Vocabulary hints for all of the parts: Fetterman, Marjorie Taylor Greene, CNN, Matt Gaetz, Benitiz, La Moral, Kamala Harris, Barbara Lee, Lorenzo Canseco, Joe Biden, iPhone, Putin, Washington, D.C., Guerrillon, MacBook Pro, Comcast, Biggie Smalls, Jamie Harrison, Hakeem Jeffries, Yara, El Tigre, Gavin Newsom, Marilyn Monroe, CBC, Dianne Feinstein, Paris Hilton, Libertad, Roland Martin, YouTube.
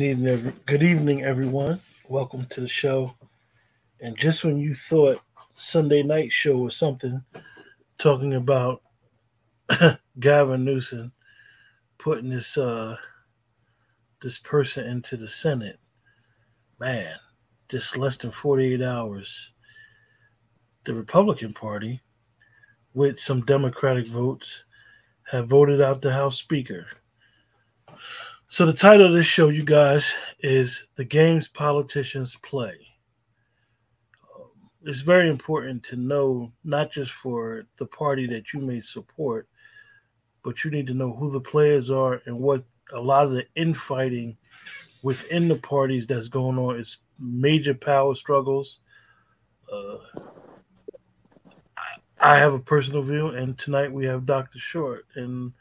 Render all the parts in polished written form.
Good evening, everyone. Welcome to the show. And just when you thought Sunday night show or something, talking about Gavin Newsom putting this person into the Senate, man, just less than 48 hours, the Republican Party, with some Democratic votes, have voted out the House Speaker. So the title of this show, you guys, is The Games Politicians Play. It's very important to know, not just for the party that you may support, but you need to know who the players are and what a lot of the infighting within the parties that's going on is major power struggles. I have a personal view, and tonight we have Dr. Short. And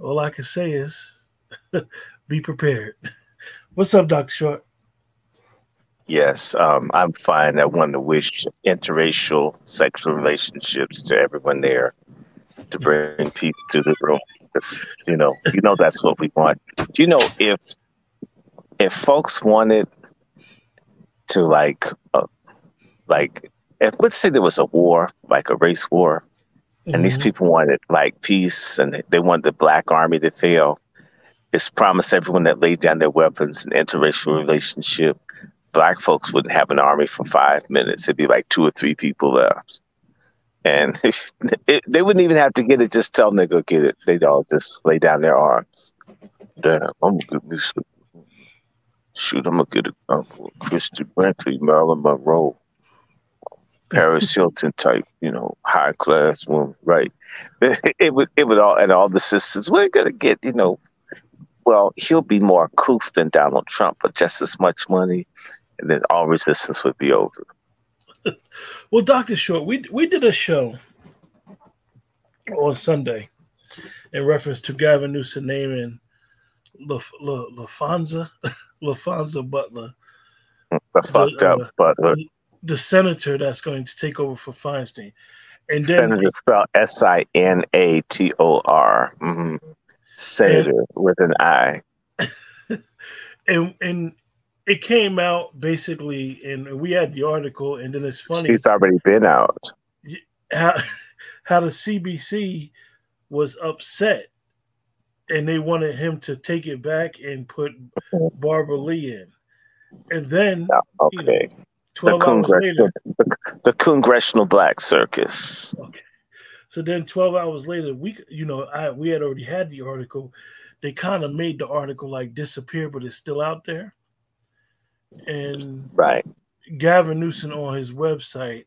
all I can say is be prepared. What's up, Dr. Short? Yes, I'm fine. I want to wish interracial sexual relationships to everyone there to bring peace to the room. You know that's what we want. You know, if folks wanted to let's say there was a war, like a race war, and these people wanted like peace, and they wanted the black army to fail. It's promised everyone that laid down their weapons in interracial relationship, black folks wouldn't have an army for 5 minutes. It'd be like two or three people left. And they wouldn't even have to get it. Just tell them to go get it. They'd all just lay down their arms. Damn, I'm gonna get me some. Shoot, I'm gonna get a Christy Brinkley, Marilyn Monroe, Paris Hilton type, you know, high class woman, right? It would all, and all the sisters, we're gonna get, you know, well, he'll be more couth than Donald Trump, but just as much money, and then all resistance would be over. Well, Dr. Short, we did a show on Sunday in reference to Gavin Newsom naming Laphonza Butler, the senator that's going to take over for Feinstein. And then senator spelled Sinator. Senator with an I. and it came out basically, and we had the article, and then it's funny. She's already been out. How the CBC was upset, and they wanted him to take it back and put Barbara Lee in. And then, oh, okay, you know, 12 hours later. The Congressional Black Circus. Okay. So then 12 hours later, we had already had the article. They kind of made the article like disappear, but it's still out there. And right, Gavin Newsom on his website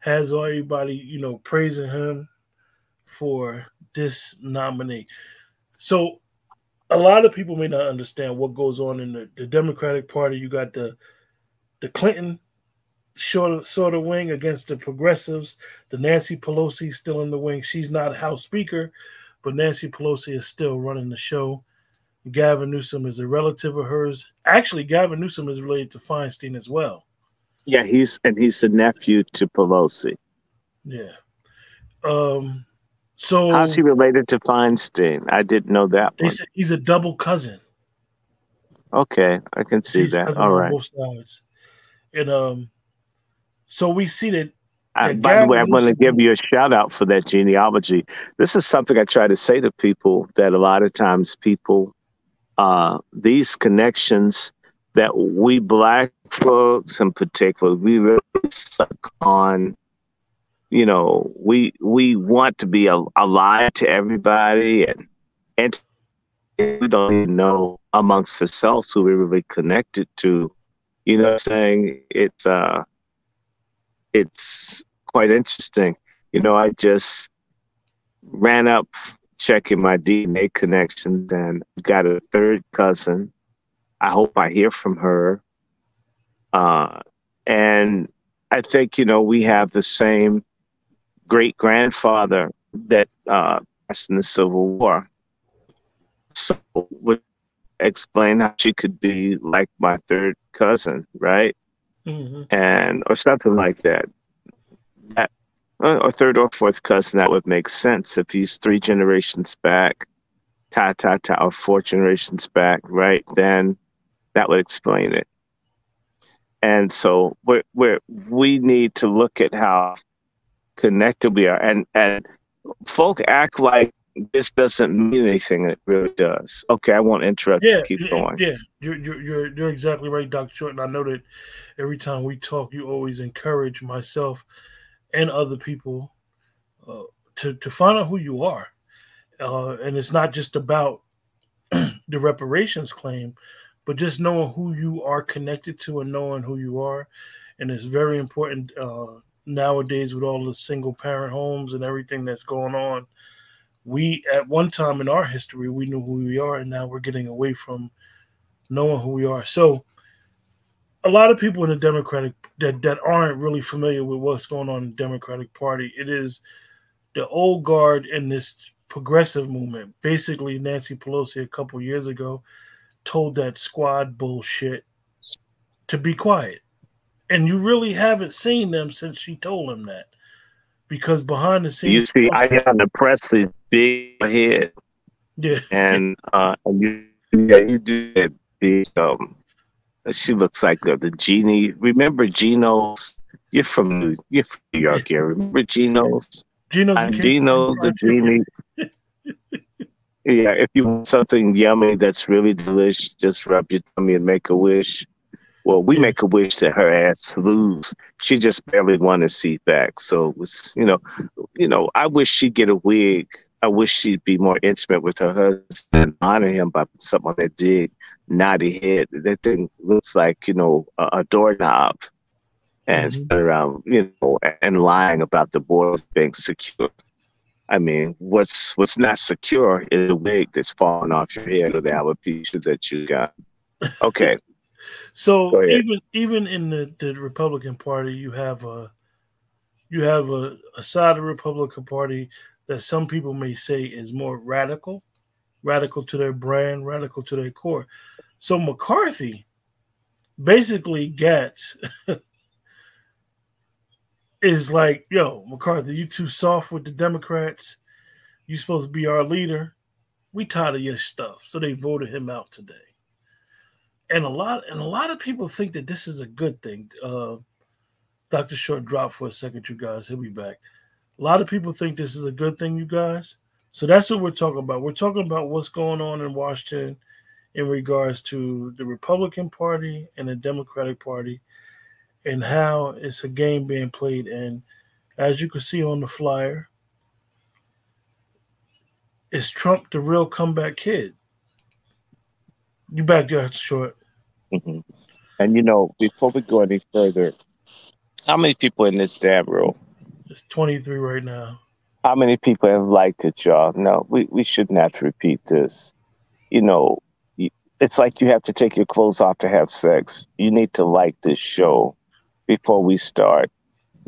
has everybody, you know, praising him for this nominee. So a lot of people may not understand what goes on in the Democratic Party. You got the Clinton sort of wing against the progressives. The Nancy Pelosi still in the wing. She's not House Speaker, but Nancy Pelosi is still running the show. Gavin Newsom is a relative of hers. Actually, Gavin Newsom is related to Feinstein as well. Yeah, he's a nephew to Pelosi. Yeah. So how's he related to Feinstein? I didn't know that. They said he's a double cousin. Okay, I can see that. All right. Both sides. And so we see that. By the way, I want to give you a shout out for that genealogy. This is something I try to say to people, that a lot of times people, these connections that we black folks in particular, we really suck on, you know, we want to be alive to everybody, and we don't even know amongst ourselves who we're really connected to. You know what I'm saying? It's quite interesting. You know, I just ran up checking my DNA connections and got a third cousin. I hope I hear from her. And I think, you know, we have the same great-grandfather that passed in the Civil War. So would explain how she could be like my third cousin, right? And or something like that, or third or fourth cousin. That would make sense if he's three generations back of 4 generations back, right? Then that would explain it. And so we need to look at how connected we are. And folk act like this doesn't mean anything. It really does. Okay, I won't interrupt you. Keep going. Yeah, you're exactly right, Dr. Short. And I know that every time we talk, you always encourage myself and other people to find out who you are. And it's not just about the reparations claim, but just knowing who you are connected to and knowing who you are. And it's very important nowadays with all the single parent homes and everything that's going on. We, at one time in our history, we knew who we are, and now we're getting away from knowing who we are. So a lot of people in the Democratic that aren't really familiar with what's going on in the Democratic Party. It is the old guard in this progressive movement. Basically, Nancy Pelosi a couple years ago told that squad bullshit to be quiet. And you really haven't seen them since she told them that. Because behind the scenes, you see, I got the Presley's big head, yeah, and you do that big. She looks like the genie. Remember Geno's? You're from New York here. Remember Geno's? Geno's the genie. Yeah, if you want something yummy that's really delicious, just rub your tummy and make a wish. Well, we make a wish that her ass lose. She just barely won a seat back. So it was, you know, I wish she'd get a wig. I wish she'd be more intimate with her husband and honor him by something on that big, knotty head. That thing looks like, you know, a doorknob, and around, you know, and lying about the borders being secure. I mean, what's not secure is the wig that's falling off your head or the alopecia that you got. Okay. So even in the Republican Party, you have a side of the Republican Party that some people may say is more radical to their brand, radical to their core. So McCarthy, basically Gaetz, is like, yo, McCarthy, you too soft with the Democrats. You're supposed to be our leader. We tired of your stuff. So they voted him out today. And a lot of people think that this is a good thing. Dr. Short dropped for a second, you guys. He'll be back. A lot of people think this is a good thing, you guys. So that's what we're talking about. We're talking about what's going on in Washington in regards to the Republican Party and the Democratic Party and how it's a game being played. And as you can see on the flyer, is Trump the real comeback kid? You back, Dr. Short. And, you know, before we go any further, how many people in this damn room? There's 23 right now. How many people have liked it, y'all? No, we shouldn't have to repeat this. You know, it's like you have to take your clothes off to have sex. You need to like this show before we start.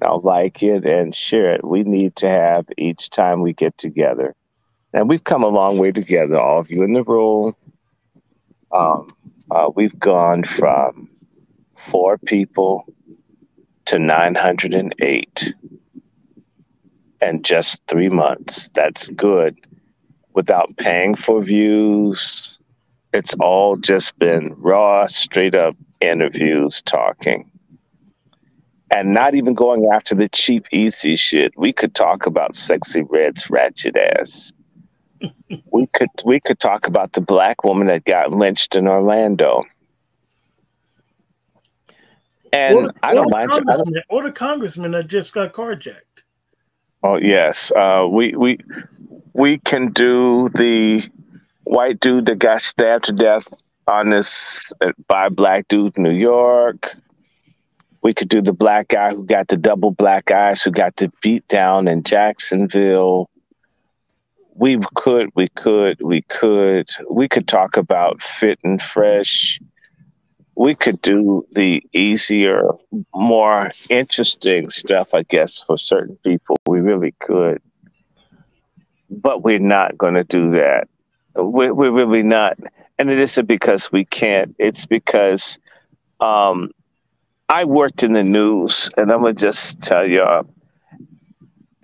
Now, like it and share it. We need to have each time we get together. And we've come a long way together, all of you in the room. We've gone from 4 people to 908 in just 3 months. That's good. Without paying for views, it's all just been raw, straight up interviews, talking. And not even going after the cheap, easy shit. We could talk about Sexy Red's ratchet ass. We could talk about the black woman that got lynched in Orlando, and or the congressman that just got carjacked. Oh yes, we can do the white dude that got stabbed to death on this by a black dude in New York. We could do the black guy who got the double black eyes who got the beat down in Jacksonville. We could talk about Fit and Fresh. We could do the easier, more interesting stuff, I guess, for certain people. We really could. But we're not going to do that. We're really not. And it isn't because we can't. It's because I worked in the news, and I'm going to just tell y'all,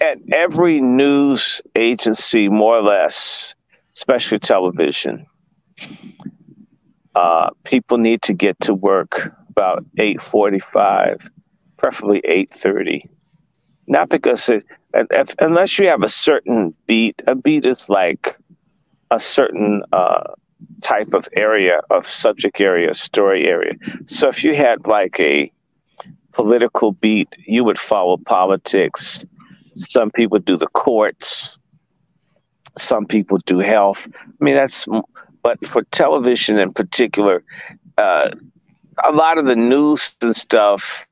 at every news agency, more or less, especially television. People need to get to work about 8:45, preferably 8:30. Not because unless you have a certain beat. A beat is like a certain type of area, of subject area, story area. So if you had like a political beat, you would follow politics. Some people do the courts. Some people do health. I mean, but for television in particular, a lot of the news and stuff,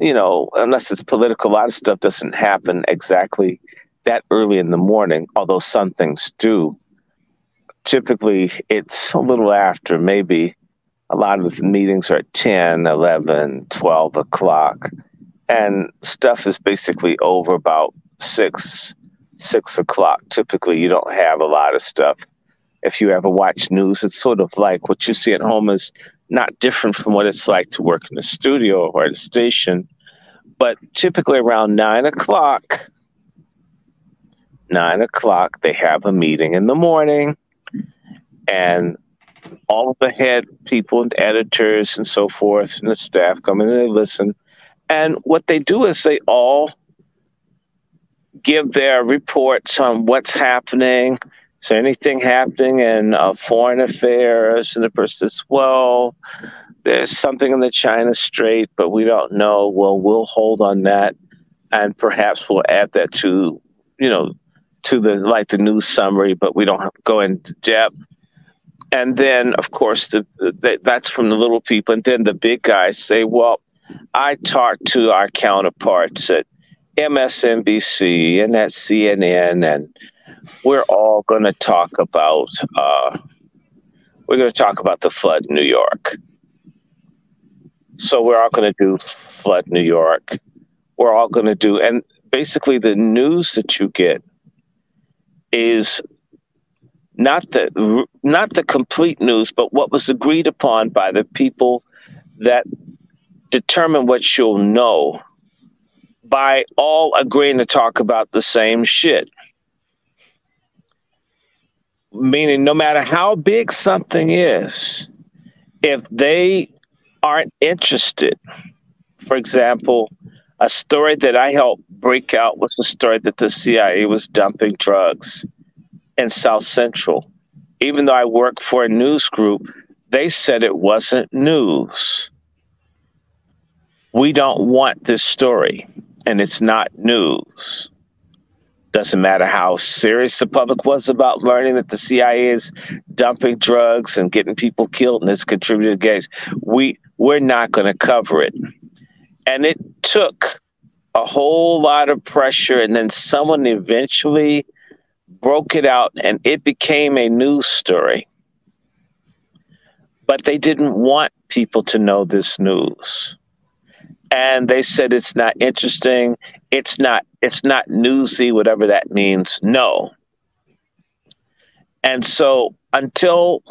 you know, unless it's political, a lot of stuff doesn't happen exactly that early in the morning, although some things do. Typically, it's a little after, maybe a lot of the meetings are at 10, 11, 12 o'clock, and stuff is basically over about 6 o'clock. Typically, you don't have a lot of stuff. If you ever watch news, it's sort of like what you see at home is not different from what it's like to work in a studio or at a station, but typically around 9 o'clock, they have a meeting in the morning, and all of the head people and editors and so forth and the staff come in and they listen. And what they do is they all give their reports on what's happening. Is there anything happening in foreign affairs? And the person says, well, there's something in the China Strait, but we don't know. Well, we'll hold on that. And perhaps we'll add that to, you know, to the, like the news summary, but we don't have to go into depth. And then, of course, that's from the little people. And then the big guys say, well, I talked to our counterparts at MSNBC and at CNN, and we're all going to talk about the flood in New York. So we're all going to do flood New York. We're all going to do, and basically the news that you get is not the complete news, but what was agreed upon by the people that determine what you'll know by all agreeing to talk about the same shit. Meaning, no matter how big something is, if they aren't interested, for example, a story that I helped break out was the story that the CIA was dumping drugs in South Central. Even though I worked for a news group, they said it wasn't news. We don't want this story, and it's not news. Doesn't matter how serious the public was about learning that the CIA is dumping drugs and getting people killed and it's contributed to gangs. We're not going to cover it. And it took a whole lot of pressure, and then someone eventually broke it out and it became a news story. But they didn't want people to know this news. And they said it's not interesting, it's not newsy, whatever that means, no. And so until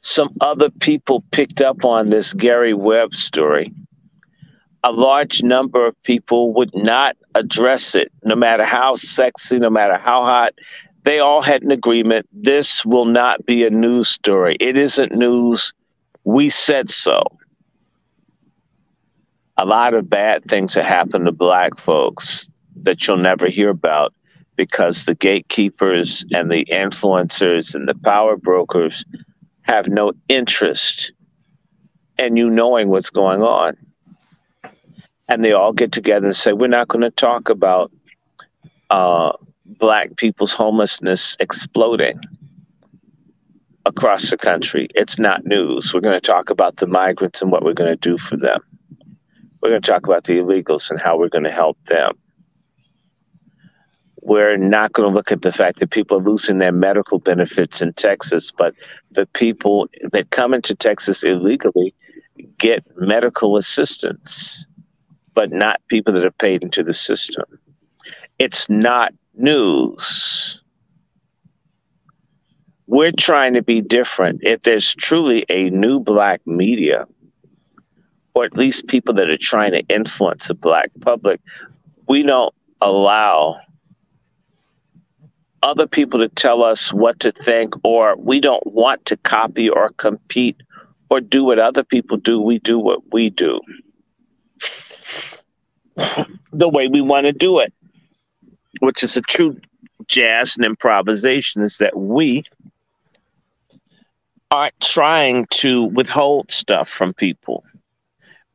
some other people picked up on this Gary Webb story, a large number of people would not address it, no matter how sexy, no matter how hot. They all had an agreement, this will not be a news story. It isn't news, we said so. A lot of bad things that happen to black folks that you'll never hear about because the gatekeepers and the influencers and the power brokers have no interest in you knowing what's going on. And they all get together and say, we're not going to talk about black people's homelessness exploding across the country. It's not news. We're going to talk about the migrants and what we're going to do for them. We're going to talk about the illegals and how we're going to help them. We're not going to look at the fact that people are losing their medical benefits in Texas, but the people that come into Texas illegally get medical assistance, but not people that are paid into the system. It's not news. We're trying to be different. If there's truly a new black media, or at least people that are trying to influence the black public, we don't allow other people to tell us what to think, or we don't want to copy or compete or do what other people do. We do what we do the way we want to do it, which is a true jazz and improvisation, is that we aren't trying to withhold stuff from people.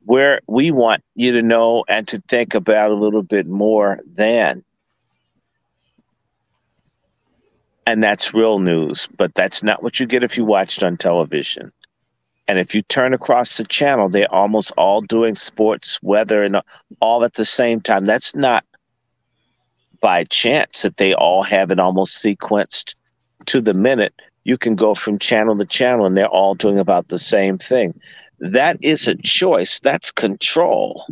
Where we want you to know and to think about a little bit more than. And that's real news, but that's not what you get if you watched on television. And if you turn across the channel, they're almost all doing sports, weather, and all at the same time. That's not by chance that they all have it almost sequenced to the minute. You can go from channel to channel and they're all doing about the same thing. That is a choice. That's control.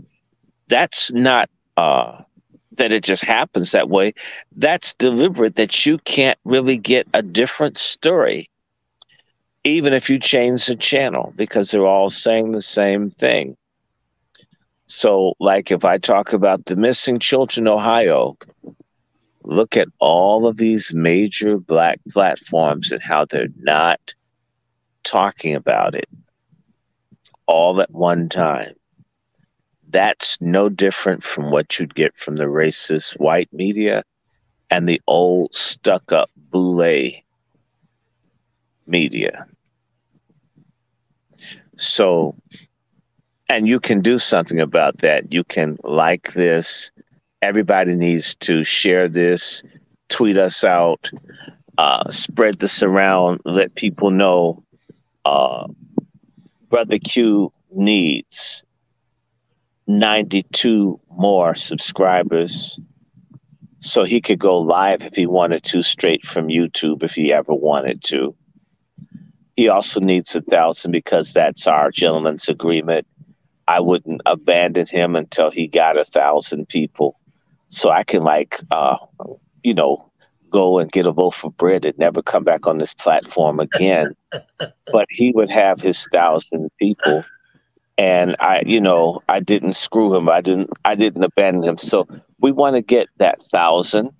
That's not that it just happens that way. That's deliberate, that you can't really get a different story, even if you change the channel, because they're all saying the same thing. So, like, if I talk about the missing children in Ohio, look at all of these major black platforms and how they're not talking about it all at one time. That's no different from what you'd get from the racist white media and the old stuck-up boule media. So, and you can do something about that. You can like this. Everybody needs to share this, tweet us out, spread this around, let people know Brother Q needs 92 more subscribers so he could go live if he wanted to, straight from YouTube if he ever wanted to. He also needs 1,000 because that's our gentleman's agreement. I wouldn't abandon him until he got 1,000 people, so I can, like, you know, go and get a loaf of bread and never come back on this platform again. But he would have his 1,000 people. And I, you know, I didn't screw him. I didn't abandon him. So we want to get that 1,000.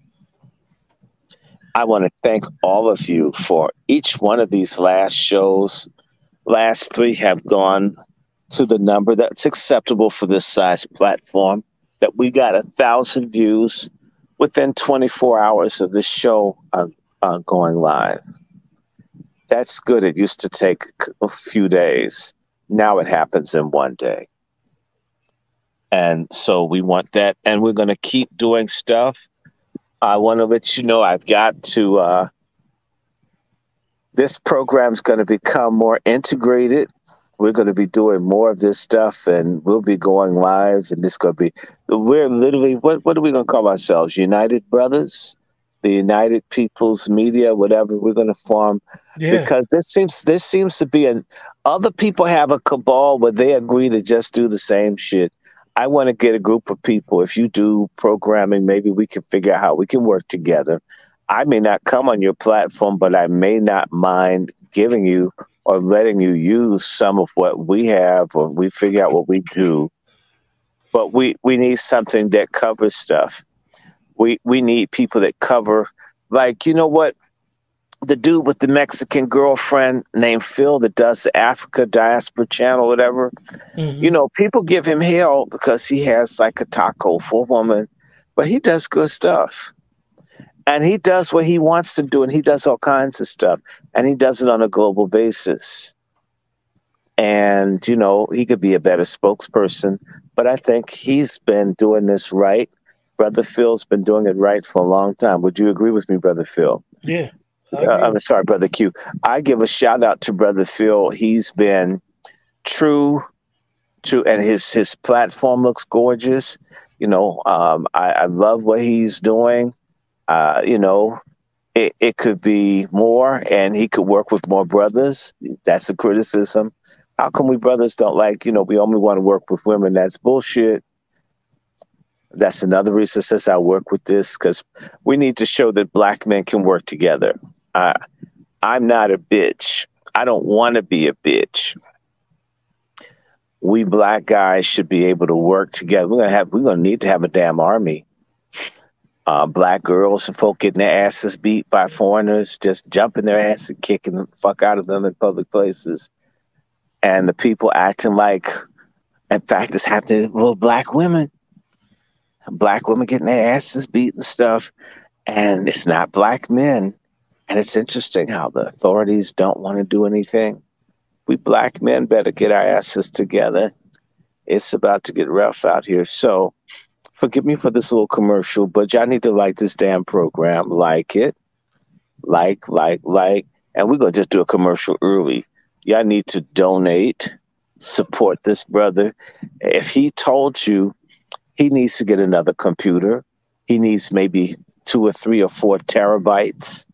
I want to thank all of you for each one of these last shows. Last three have gone to the number that's acceptable for this size platform, that we got 1,000 views within 24 hours of this show going live. That's good. It used to take a few days. Now it happens in one day. And so we want that, and we're going to keep doing stuff. I want to let you know I've got to, this program's going to become more integrated. We're going to be doing more of this stuff, and we'll be going live, and it's going to be, we're literally, what are we going to call ourselves? United Brothers? The United People's Media, whatever we're going to form, yeah. Because there seems to be other people have a cabal where they agree to just do the same shit. I want to get a group of people. If you do programming, maybe we can figure out how we can work together. I may not come on your platform, but I may not mind giving you or letting you use some of what we have, or we figure out what we do. But we need something that covers stuff. We need people that cover, like, you know what, the dude with the Mexican girlfriend named Phil that does the Africa Diaspora Channel, whatever. Mm-hmm. You know, people give him hell because he has like a taco for a woman, but he does good stuff. And he does what he wants to do, and he does all kinds of stuff, and he does it on a global basis. And, you know, he could be a better spokesperson, but I think he's been doing this right. Brother Phil's been doing it right for a long time. Would you agree with me, Brother Phil? Yeah. I'm sorry, Brother Q. I give a shout out to Brother Phil. He's been true to, and his platform looks gorgeous. You know, I love what he's doing. You know, it could be more, and he could work with more brothers. That's a criticism. How come we brothers don't, like, you know, we only want to work with women? That's bullshit. That's another reason since I work with this, because we need to show that black men can work together. I'm not a bitch. I don't want to be a bitch. We black guys should be able to work together. We're gonna need to have a damn army. black girls and folk getting their asses beat by foreigners, just jumping their ass and kicking the fuck out of them in public places. And the people acting like, in fact, it's happening to little black women. Black women getting their asses beat and stuff. And it's not black men. And it's interesting how the authorities don't want to do anything. We black men better get our asses together. It's about to get rough out here. So forgive me for this little commercial, but y'all need to like this damn program. Like it. Like. And we're going to just do a commercial early. Y'all need to donate, support this brother. If he told you he needs to get another computer, he needs maybe 2 or 3 or 4 terabytes.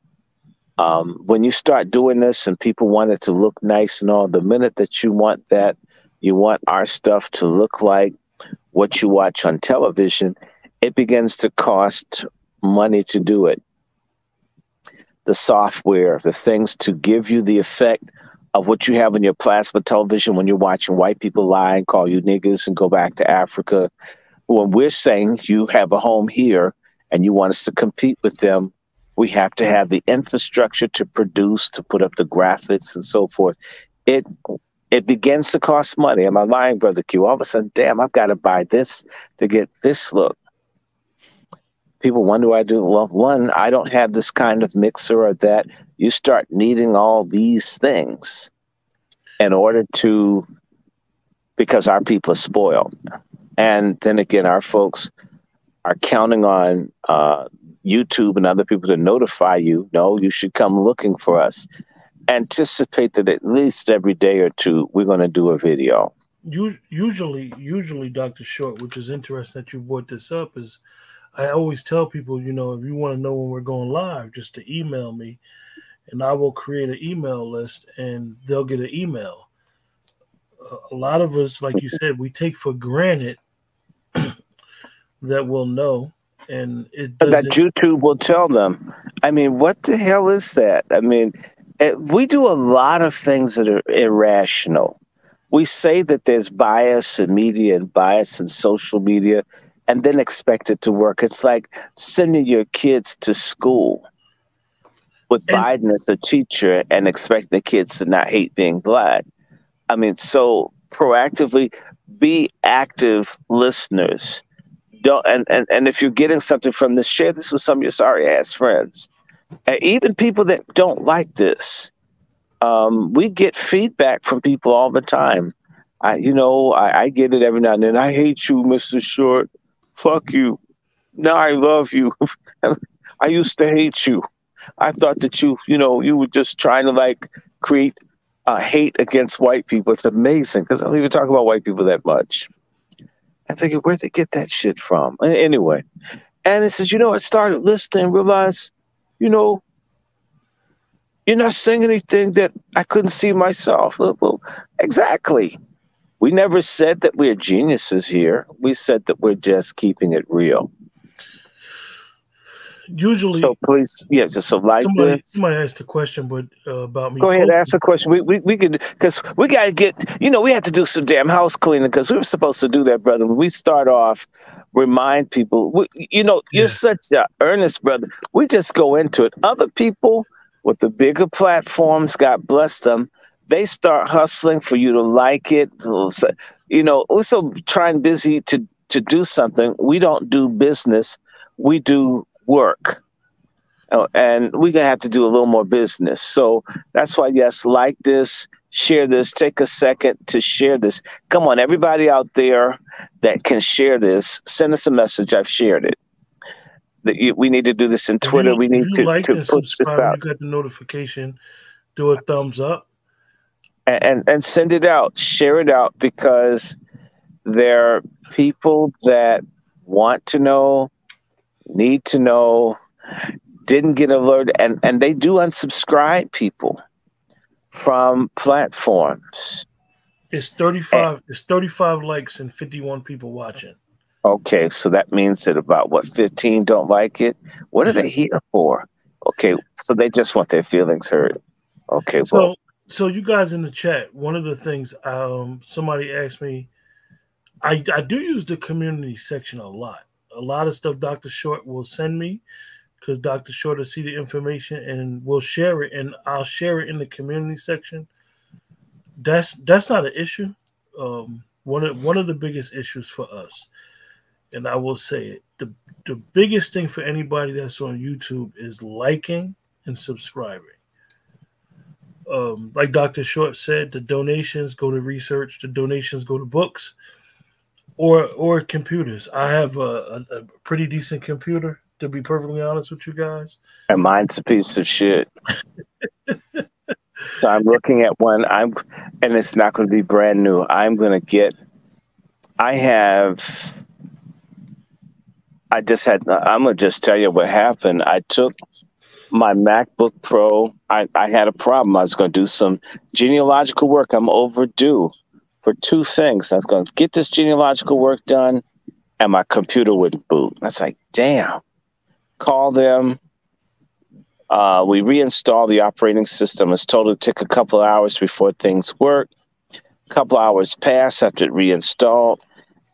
When you start doing this and people want it to look nice and all, the minute that you want that, you want our stuff to look like what you watch on television, it begins to cost money to do it. The software, the things to give you the effect of what you have in your plasma television when you're watching white people lie and call you niggas and go back to Africa. When we're saying you have a home here and you want us to compete with them, we have to have the infrastructure to produce, to put up the graphics and so forth. It begins to cost money. Am I lying, Brother Q? All of a sudden, damn, I've got to buy this to get this look. People wonder why I do. Well, one, I don't have this kind of mixer or that. You start needing all these things in order to, because our people are spoiled. And then again, our folks are counting on YouTube and other people to notify you. No, you should come looking for us. Anticipate that at least every day or two, we're going to do a video. Usually, Dr. Short, which is interesting that you brought this up, is I always tell people, you know, if you want to know when we're going live, just to email me, and I will create an email list, and they'll get an email. A lot of us, like you said, we take for granted that we'll know, and it doesn't. That YouTube will tell them. I mean, what the hell is that? I mean, we do a lot of things that are irrational. We say that there's bias in media and bias in social media, and then expect it to work. It's like sending your kids to school with Biden as a teacher and expect the kids to not hate being black. I mean, so proactively be active listeners. Don't and if you're getting something from this, share this with some of your sorry ass friends. And even people that don't like this. We get feedback from people all the time. I get it every now and then. I hate you, Mr. Short. Fuck you. Now I love you. I used to hate you. I thought that you were just trying to like create hate against white people. It's amazing because I don't even talk about white people that much. I think, where'd they get that shit from? Anyway. And it says, I started listening and realized, you're not saying anything that I couldn't see myself. Well, exactly. We never said that we're geniuses here. We said that we're just keeping it real. Usually. So please, yeah, just like this. Somebody asked a question, but about me. Go ahead, ask a question. We could, because we got to get, we had to do some damn house cleaning because we were supposed to do that, brother. When we start off, remind people, you're such an earnest brother. We just go into it. Other people with the bigger platforms, God bless them, they start hustling for you to like it. We're so trying busy to do something. We don't do business. We do work. And we're going to have to do a little more business. So that's why, yes, like this, share this, take a second to share this. Come on, everybody out there that can share this, send us a message. I've shared it. We need to do this in Twitter. We need to push this out. You got the notification, do a thumbs up. And send it out, share it out, because there are people that want to know, need to know, didn't get alerted, and they do unsubscribe people from platforms. It's 35 likes and 51 people watching. Okay, so that means that about, 15 don't like it? What are they here for? Okay, so they just want their feelings heard. Okay, well. So you guys in the chat, one of the things somebody asked me, I do use the community section a lot. A a lot of stuff Dr. Short will send me, because Dr. Short will see the information and will share it, and I'll share it in the community section. That's not an issue. One of the biggest issues for us, and I will say it, the biggest thing for anybody that's on YouTube is liking and subscribing. Like Dr. Short said, the donations go to research, the donations go to books or computers. I have a pretty decent computer, to be perfectly honest with you guys. And mine's a piece of shit. So I'm looking at one. And it's not going to be brand new. I'm going to just tell you what happened. I took my MacBook Pro. I had a problem. I was going to do some genealogical work. I'm overdue for two things. I was going to get this genealogical work done, and my computer wouldn't boot. I was like, damn. Call them. We reinstalled the operating system. It's told it took a couple of hours before things worked. A couple of hours passed after it reinstalled,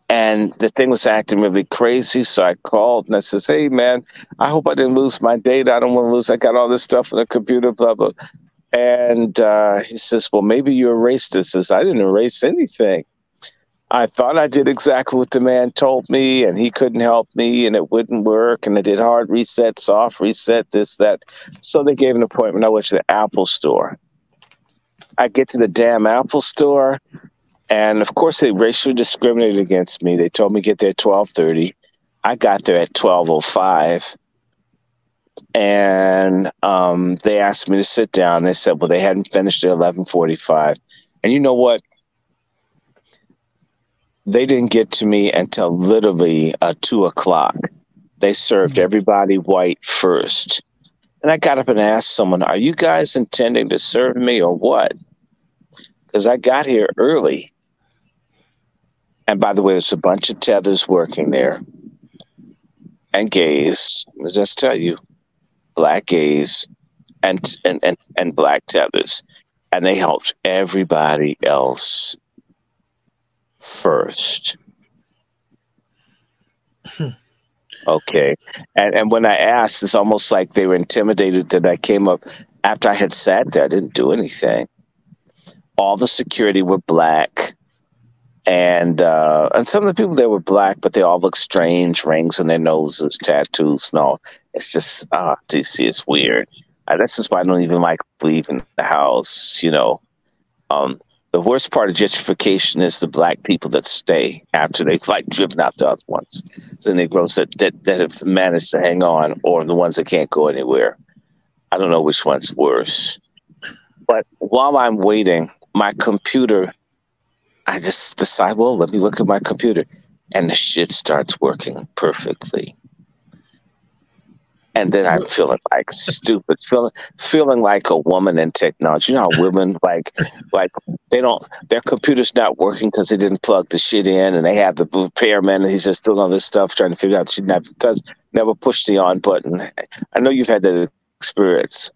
and the thing was acting really crazy. So I called and I says, hey, man, I hope I didn't lose my data. I don't want to lose. I got all this stuff on the computer, blah, blah. And he says, well, maybe you erased this. I says, I didn't erase anything. I thought I did exactly what the man told me, and he couldn't help me, and it wouldn't work. And I did hard reset, soft reset, this, that. So they gave an appointment. I went to the Apple store. I get to the damn Apple store, and of course they racially discriminated against me. They told me to get there at 12:30. I got there at 12:05, and they asked me to sit down. They said, well, they hadn't finished at 11:45. And you know what? They didn't get to me until literally 2 o'clock. They served everybody white first. And I got up and asked someone, are you guys intending to serve me or what? Because I got here early. And by the way, there's a bunch of tethers working there. And gays, let's just tell you, black gays and black tethers. And they helped everybody else first. Okay. And when I asked, it's almost like they were intimidated that I came up after I had sat there. I didn't do anything. All the security were black, and some of the people there were black, but they all looked strange, rings on their noses, tattoos, and all. It's just DC, it's weird. That's just why I don't even like leaving the house, you know. The worst part of gentrification is the black people that stay after they've like driven out the other ones. It's the Negroes that have managed to hang on, or the ones that can't go anywhere. I don't know which one's worse. But while I'm waiting, my computer, I just decide, well, let me look at my computer. And the shit starts working perfectly. And then I'm feeling like stupid, feeling like a woman in technology. You know how women like they don't, their computer's not working because they didn't plug the shit in, and they have the repairman, and he's just doing all this stuff trying to figure out she never pushed the on button. I know you've had that experience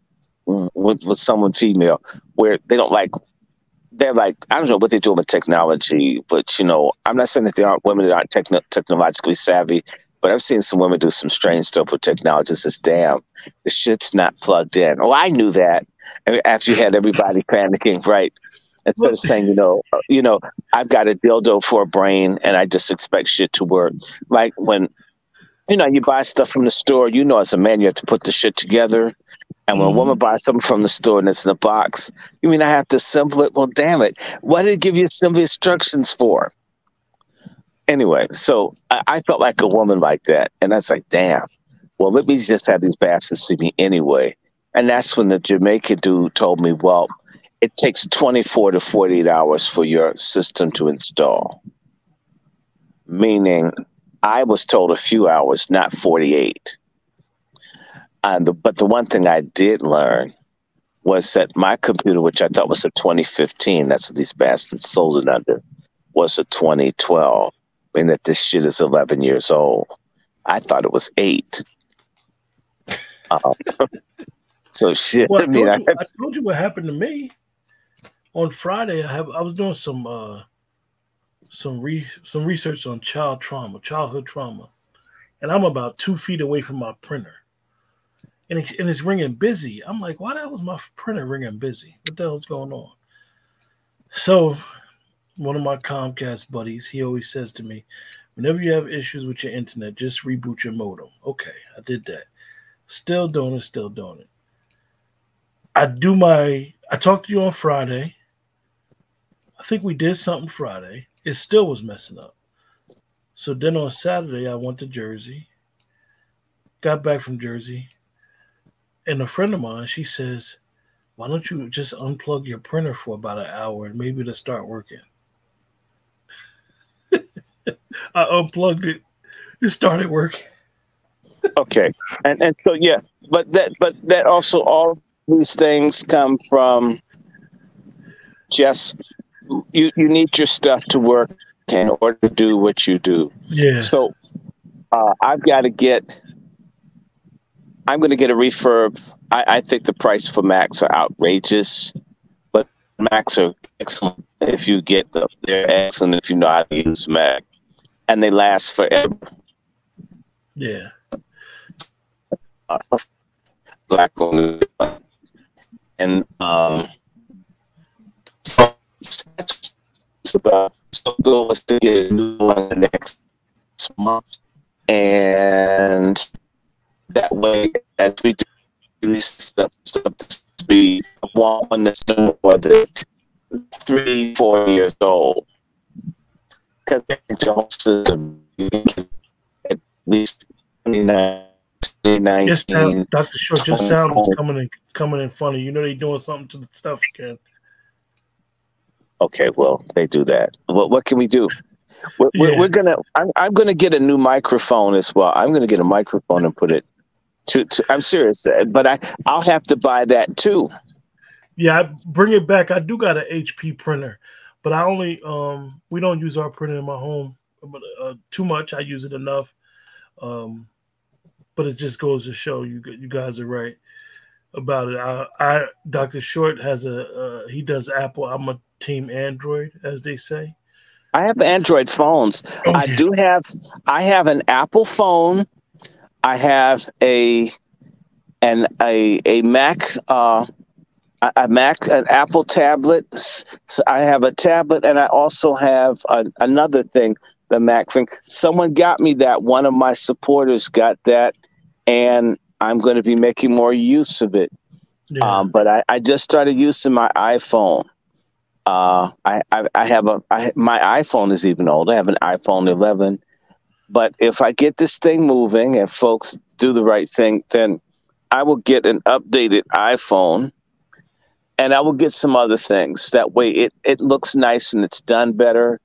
with someone female where they don't like. They're like, I don't know what they do with technology, but you know, I'm not saying that there aren't women that aren't technologically savvy. But I've seen some women do some strange stuff with technology. It's just, damn, the shit's not plugged in. Oh, I knew that. After you had everybody panicking, right? Instead of saying, you know, I've got a dildo for a brain, and I just expect shit to work. Like when, you know, you buy stuff from the store, you know, as a man, you have to put the shit together. And when a woman buys something from the store and it's in a box, you mean I have to assemble it? Well, damn it. Why did it give you assembly instructions for? Anyway, so I felt like a woman like that. And I was like, damn, well, let me just have these bastards see me anyway. And that's when the Jamaican dude told me, well, it takes 24 to 48 hours for your system to install. Meaning I was told a few hours, not 48. But the one thing I did learn was that my computer, which I thought was a 2015, that's what these bastards sold it under, was a 2012. And that this shit is 11 years old. I thought it was 8. So shit. Well, I told you what happened to me on Friday. I was doing some research on childhood trauma, and I'm about 2 feet away from my printer. And it's ringing busy. I'm like, why the hell is my printer ringing busy? What the hell's going on? So one of my Comcast buddies, he always says to me, whenever you have issues with your internet, just reboot your modem. Okay, I did that. Still doing it. I talked to you on Friday. I think we did something Friday. It still was messing up. So then on Saturday, I went to Jersey, got back from Jersey, and a friend of mine, she says, why don't you just unplug your printer for about an hour and maybe it'll start working? I unplugged it. It started working. Okay. And so, yeah, but that also, all these things come from just, you need your stuff to work in order to do what you do. Yeah. So I've got to get, I'm going to get a refurb. I think the price for Macs are outrageous, but Macs are excellent if you get them. They're excellent if you know how to use Mac, and they last forever. Yeah. Black on it, and so it's about, so the goal is to get a new one the next month, and that way, as we do release stuff to be one that's no more than 3-4 years old, because the whole system at least 2019. Yes, Dr. Short, your sound is coming in funny. You know they're doing something to the stuff again. Okay, well they do that. Well, what can we do? We're gonna. I'm gonna get a new microphone as well. I'm gonna get a microphone and put it. I'm serious, but I'll have to buy that too. Yeah, I bring it back. I do got an HP printer, but I only we don't use our printer in my home too much. I use it enough, but it just goes to show you guys are right about it. I Dr. Short has he does Apple. I'm a team Android, as they say. I have Android phones. Oh, yeah. I have an Apple phone. I have a Mac, an Apple tablet. So I have a tablet, and I also have another thing, the Mac thing. Someone got me that. One of my supporters got that, and I'm going to be making more use of it. Yeah. But I just started using my iPhone. My iPhone is even older. I have an iPhone 11. But if I get this thing moving and folks do the right thing, then I will get an updated iPhone, and I will get some other things. That way it looks nice and it's done better.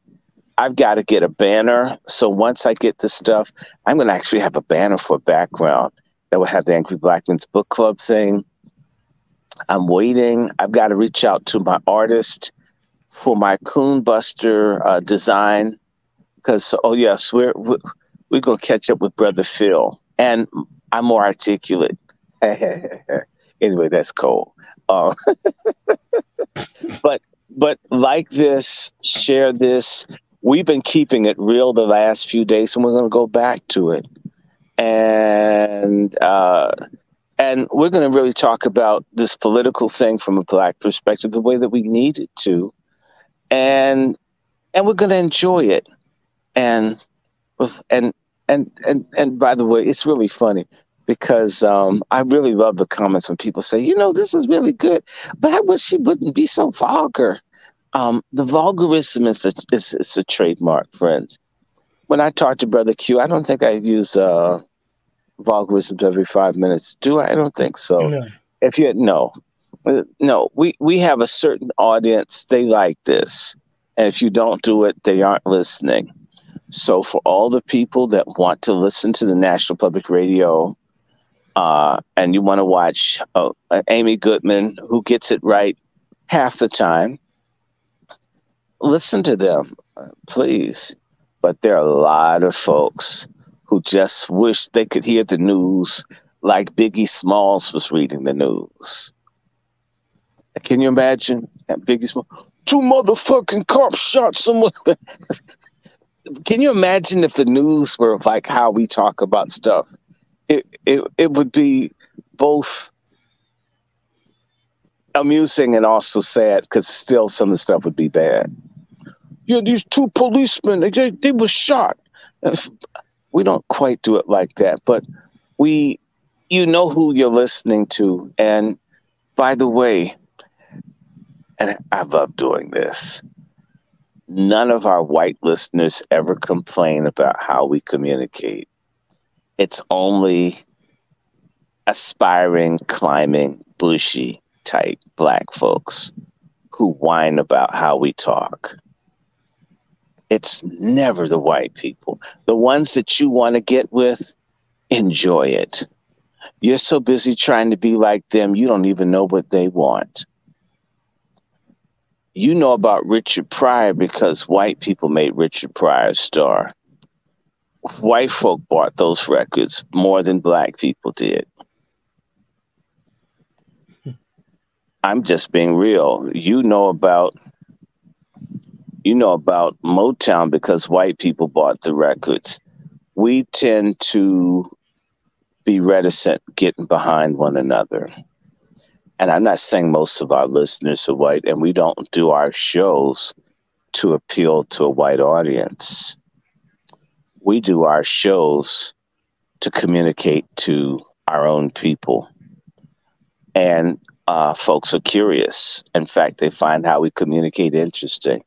I've got to get a banner. So once I get this stuff, I'm going to actually have a banner for background that will have the Angry Black Men's Book Club thing. I'm waiting. I've got to reach out to my artist for my Coon Buster design. Because, oh yes, we're gonna catch up with Brother Phil, and I'm more articulate. Anyway, that's cool. But like this, share this. We've been keeping it real the last few days, and we're gonna go back to it, and we're gonna really talk about this political thing from a Black perspective, the way that we need it to, and we're gonna enjoy it. And by the way, it's really funny because I really love the comments when people say, you know, this is really good, but I wish you wouldn't be so vulgar. The vulgarism is a trademark, friends. When I talk to Brother Q, I don't think I use vulgarisms every 5 minutes. Do I? I don't think so. No. If you no, we have a certain audience. They like this, and if you don't do it, they aren't listening. So for all the people that want to listen to the National Public Radio and you want to watch Amy Goodman, who gets it right half the time, listen to them, please. But there are a lot of folks who just wish they could hear the news like Biggie Smalls was reading the news. Can you imagine Biggie Smalls? 2 motherfucking cops shot someone. Can you imagine if the news were like how we talk about stuff? It would be both amusing and also sad, because still some of the stuff would be bad. You know, these two policemen, they were shot. We don't quite do it like that, but we, you know who you're listening to. And by the way, and I love doing this, none of our white listeners ever complain about how we communicate. It's only aspiring, climbing, bushy type black folks who whine about how we talk. It's never the white people. The ones that you want to get with, enjoy it. You're so busy trying to be like them, you don't even know what they want. You know about Richard Pryor because white people made Richard Pryor a star. White folk bought those records more than black people did. I'm just being real. You know about Motown because white people bought the records. We tend to be reticent getting behind one another. And I'm not saying most of our listeners are white, and we don't do our shows to appeal to a white audience. We do our shows to communicate to our own people. And folks are curious. In fact, they find how we communicate interesting.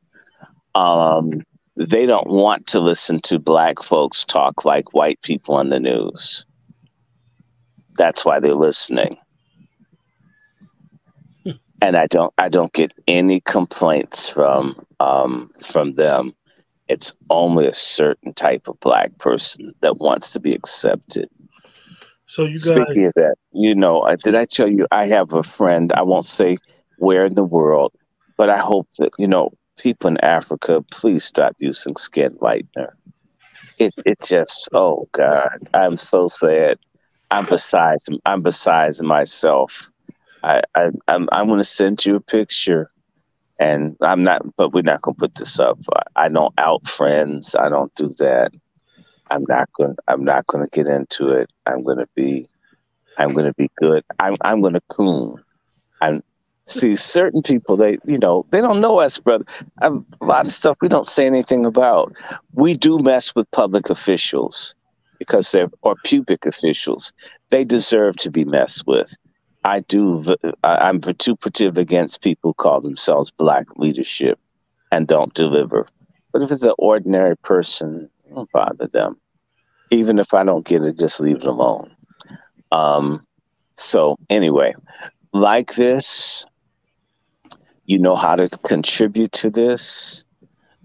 They don't want to listen to black folks talk like white people on the news. That's why they're listening. And I don't get any complaints from them. It's only a certain type of black person that wants to be accepted. So you guys, speaking of that, you know, did I tell you I have a friend? I won't say where in the world, but I hope that, you know, people in Africa, please stop using skin lightener. It just, oh God, I'm so sad. I'm besides myself. I'm going to send you a picture, and I'm not, but we're not going to put this up. I don't out friends. I don't do that. I'm not going to get into it. I'm going to be good. I'm going to coon. See, certain people, they don't know us, brother. A lot of stuff we don't say anything about. We do mess with public officials because they're, or pubic officials. They deserve to be messed with. I'm vituperative against people who call themselves black leadership and don't deliver. But if it's an ordinary person, I don't bother them. Even if I don't get it, just leave it alone. So anyway, like this, you know how to contribute to this.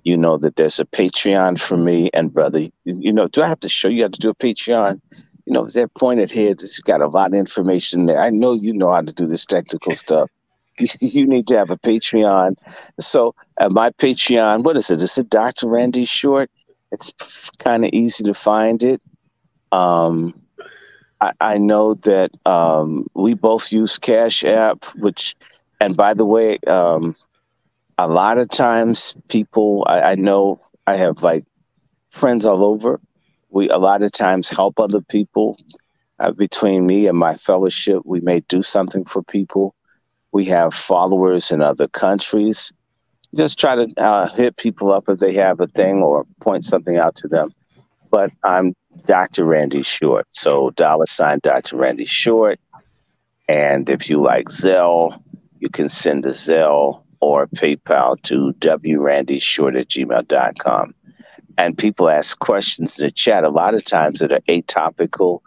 You know that there's a Patreon for me and brother. You know, do I have to show you how to do a Patreon? You know, they're pointed here. It's got a lot of information there. I know you know how to do this technical stuff. You need to have a Patreon. So at my Patreon, what is it? Is it Dr. Randy Short? It's kind of easy to find it. I know that we both use Cash App, which, and by the way, a lot of times people, I know I have like friends all over. We a lot of times help other people. Between me and my fellowship, we may do something for people. We have followers in other countries. Just try to hit people up if they have a thing or point something out to them. But I'm Dr. Randy Short. So $ Dr. Randy Short. And if you like Zelle, you can send a Zelle or PayPal to wrandyshort@gmail.com. And people ask questions in the chat a lot of times that are atopical.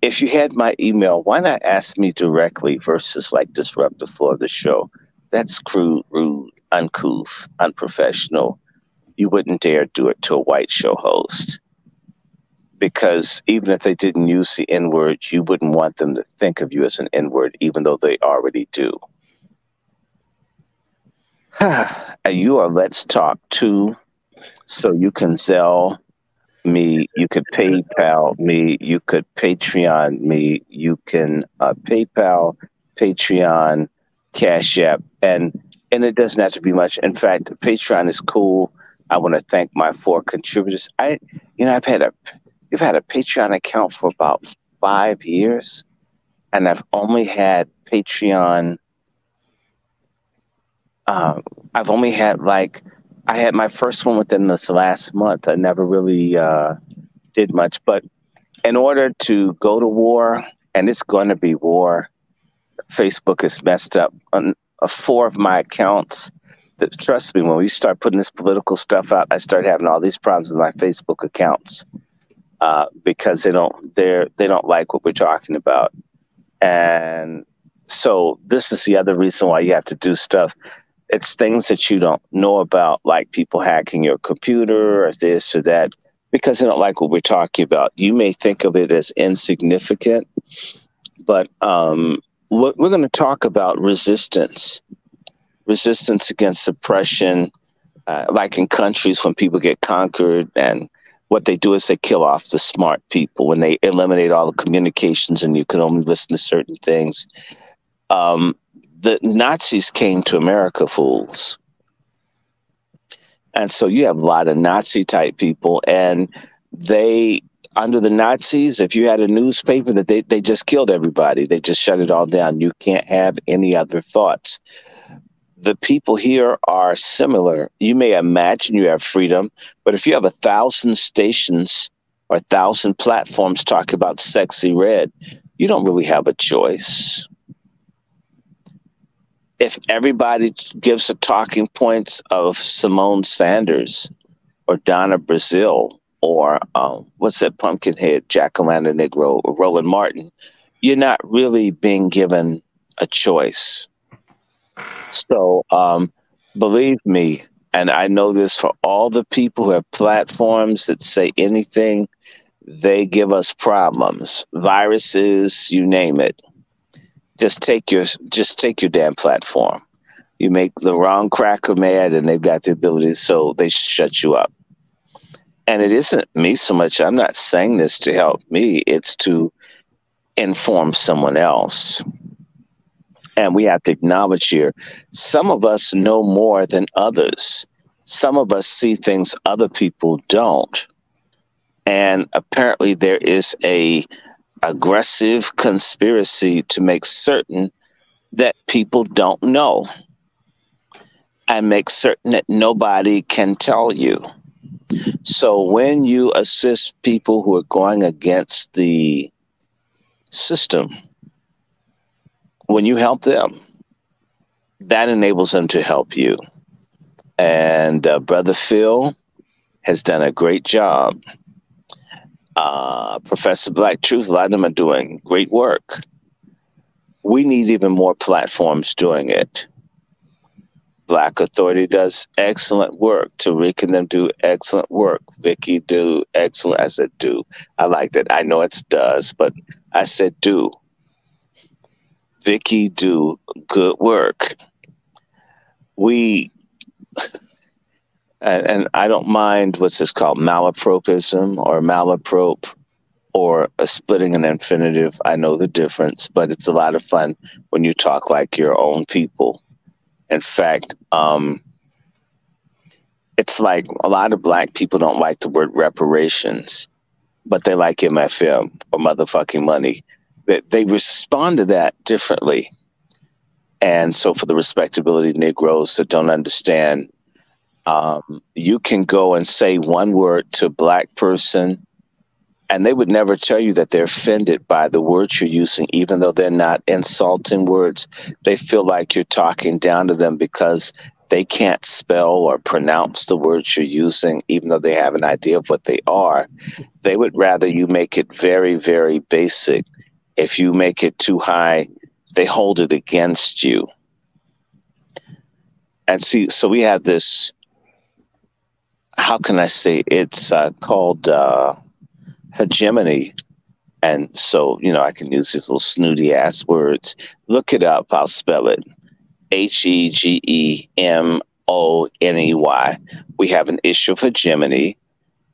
If you had my email, why not ask me directly versus like disrupt the floor of the show? That's crude, rude, uncouth, unprofessional. You wouldn't dare do it to a white show host. Because even if they didn't use the N-word, you wouldn't want them to think of you as an N-word, even though they already do. And you are Let's Talk Too. So you can Zelle me, you could PayPal me, you could Patreon me, you can PayPal, Patreon, Cash App, and it doesn't have to be much. In fact, Patreon is cool I want to thank my four contributors. You've had a Patreon account for about 5 years, and I've only had Patreon. I've only had I had my first one within this last month. I never really did much, but in order to go to war, and it's going to be war, Facebook is messed up on 4 of my accounts. That, trust me, when we start putting this political stuff out, I start having all these problems with my Facebook accounts because they don't like what we're talking about. And so this is the other reason why you have to do stuff. It's things that you don't know about, like people hacking your computer or this or that, because they don't like what we're talking about. You may think of it as insignificant, but we're going to talk about resistance against oppression, like in countries when people get conquered, and what they do is they kill off the smart people when they eliminate all the communications and you can only listen to certain things. The Nazis came to America, fools. And so you have a lot of Nazi type people, and they, under the Nazis, if you had a newspaper, that they just killed everybody. They just shut it all down. You can't have any other thoughts. The people here are similar. You may imagine you have freedom, but if you have 1,000 stations or 1,000 platforms talking about Sexy Red, you don't really have a choice. If everybody gives the talking points of Simone Sanders or Donna Brazile or what's that Pumpkinhead, Jack-O-Lantern Negro, or Roland Martin, you're not really being given a choice. So believe me, and I know this for all the people who have platforms that say anything, they give us problems, viruses, you name it. Just take your damn platform. You make the wrong cracker mad and they've got the ability, so they shut you up. And it isn't me so much. I'm not saying this to help me. It's to inform someone else. And we have to acknowledge here, some of us know more than others. Some of us see things other people don't. And apparently there is a aggressive conspiracy to make certain that people don't know and make certain that nobody can tell you. So when you assist people who are going against the system, when you help them, that enables them to help you. And Brother Phil has done a great job. Professor Black Truth, a lot of them are doing great work. We need even more platforms doing it. Black Authority does excellent work. Tariq and them do excellent work. Vicky do excellent. I said do. I like that. I know it's does, but I said do. Vicky do good work. We, and I don't mind what's this called, malapropism or malaprop or a splitting an infinitive. I know the difference, but it's a lot of fun when you talk like your own people. In fact, it's like a lot of black people don't like the word reparations, but they like MFM or motherfucking money. That they respond to that differently. And so for the respectability Negroes that don't understand, you can go and say one word to a black person and they would never tell you that they're offended by the words you're using, even though they're not insulting words. They feel like you're talking down to them because they can't spell or pronounce the words you're using, even though they have an idea of what they are. They would rather you make it very, very basic. If you make it too high, they hold it against you. And see, so we have this, how can I say, it's called hegemony. And so, you know, I can use these little snooty ass words. Look it up, I'll spell it. H-E-G-E-M-O-N-E-Y. We have an issue of hegemony,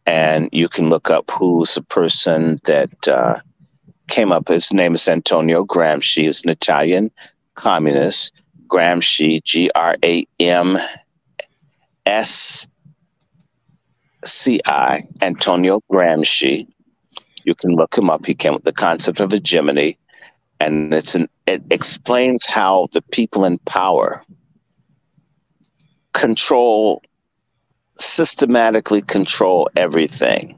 and you can look up who's the person that, came up. His name is Antonio Gramsci. He's an Italian communist. Gramsci, G-R-A-M-S CI, Antonio Gramsci. You can look him up. He came with the concept of a hegemony, and it explains how the people in power systematically control everything.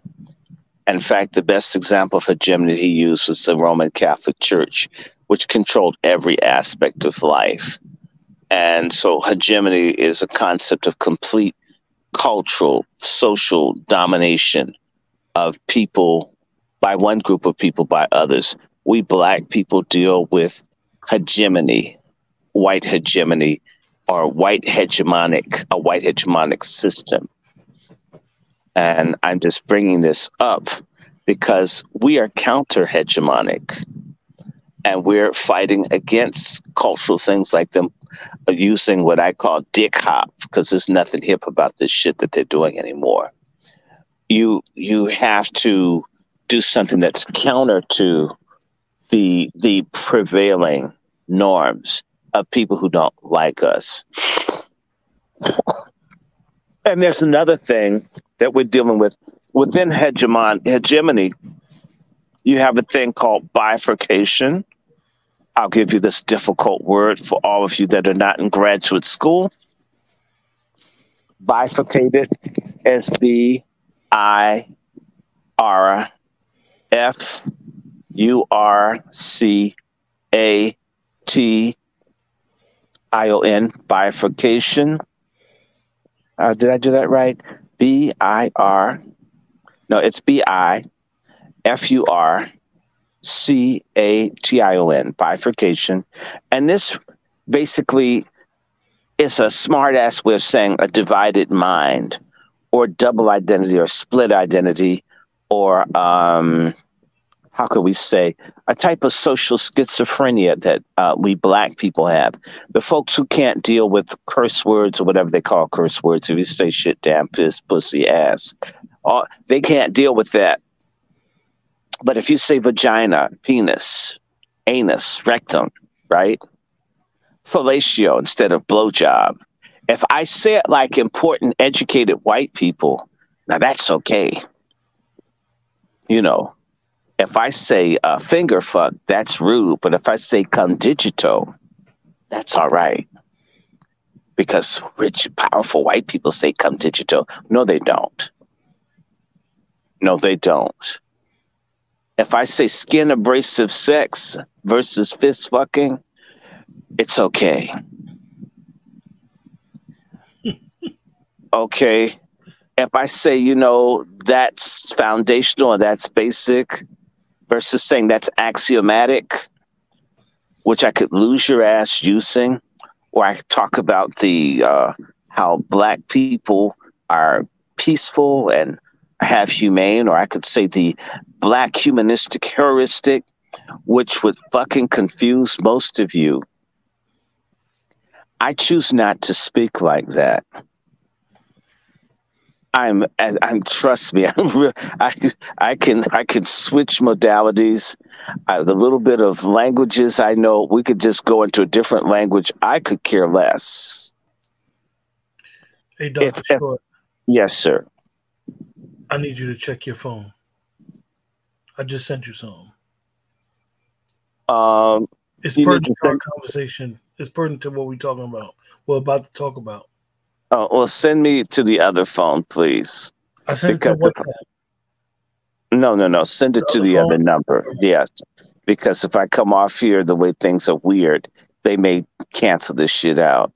In fact, the best example of hegemony he used was the Roman Catholic Church, which controlled every aspect of life. And so hegemony is a concept of complete cultural, social domination of people by one group of people by others. We black people deal with hegemony, white hegemony, or a white hegemonic system. And I'm just bringing this up because we are counter-hegemonic, and we're fighting against cultural things like them using what I call dick hop, because there's nothing hip about this shit that they're doing anymore. You have to do something that's counter to the prevailing norms of people who don't like us. And there's another thing that we're dealing with. Within hegemony, you have a thing called bifurcation. I'll give you this difficult word for all of you that are not in graduate school. Bifurcated is B-I-R-F-U-R-C-A-T-I-O-N, bifurcation. Did I do that right? B-I-R-F-U-R-C-A-T-I-O-N, bifurcation. And this basically is a smart ass way of saying a divided mind, or double identity, or split identity, or how could we say, a type of social schizophrenia that we black people have. The folks who can't deal with curse words, or whatever they call curse words, if you say shit, damn, piss, pussy, ass, they can't deal with that. But if you say vagina, penis, anus, rectum, right? Fellatio instead of blowjob. If I say it like important, educated white people, now that's okay. You know, if I say finger fuck, that's rude. But if I say condigito, that's all right. Because rich, powerful white people say condigito. No, they don't. No, they don't. If I say skin abrasive sex versus fist fucking, it's okay. Okay. If I say, you know, that's foundational or that's basic versus saying that's axiomatic, which I could lose your ass using, or I could talk about how black people are peaceful and have humane, or I could say the black humanistic heuristic, which would fucking confuse most of you. I choose not to speak like that. I'm trust me, I can switch modalities. The little bit of languages I know, we could just go into a different language. I could care less. Hey, Dr. Short. Yes, sir. I need you to check your phone. I just sent you something. It's pertinent to our conversation. It's pertinent to what we're talking about. We're about to talk about. Oh, well, send me to the other phone, please. I sent it to WhatsApp. No. Send it to the other number. Yes. Because if I come off here the way things are weird, they may cancel this shit out.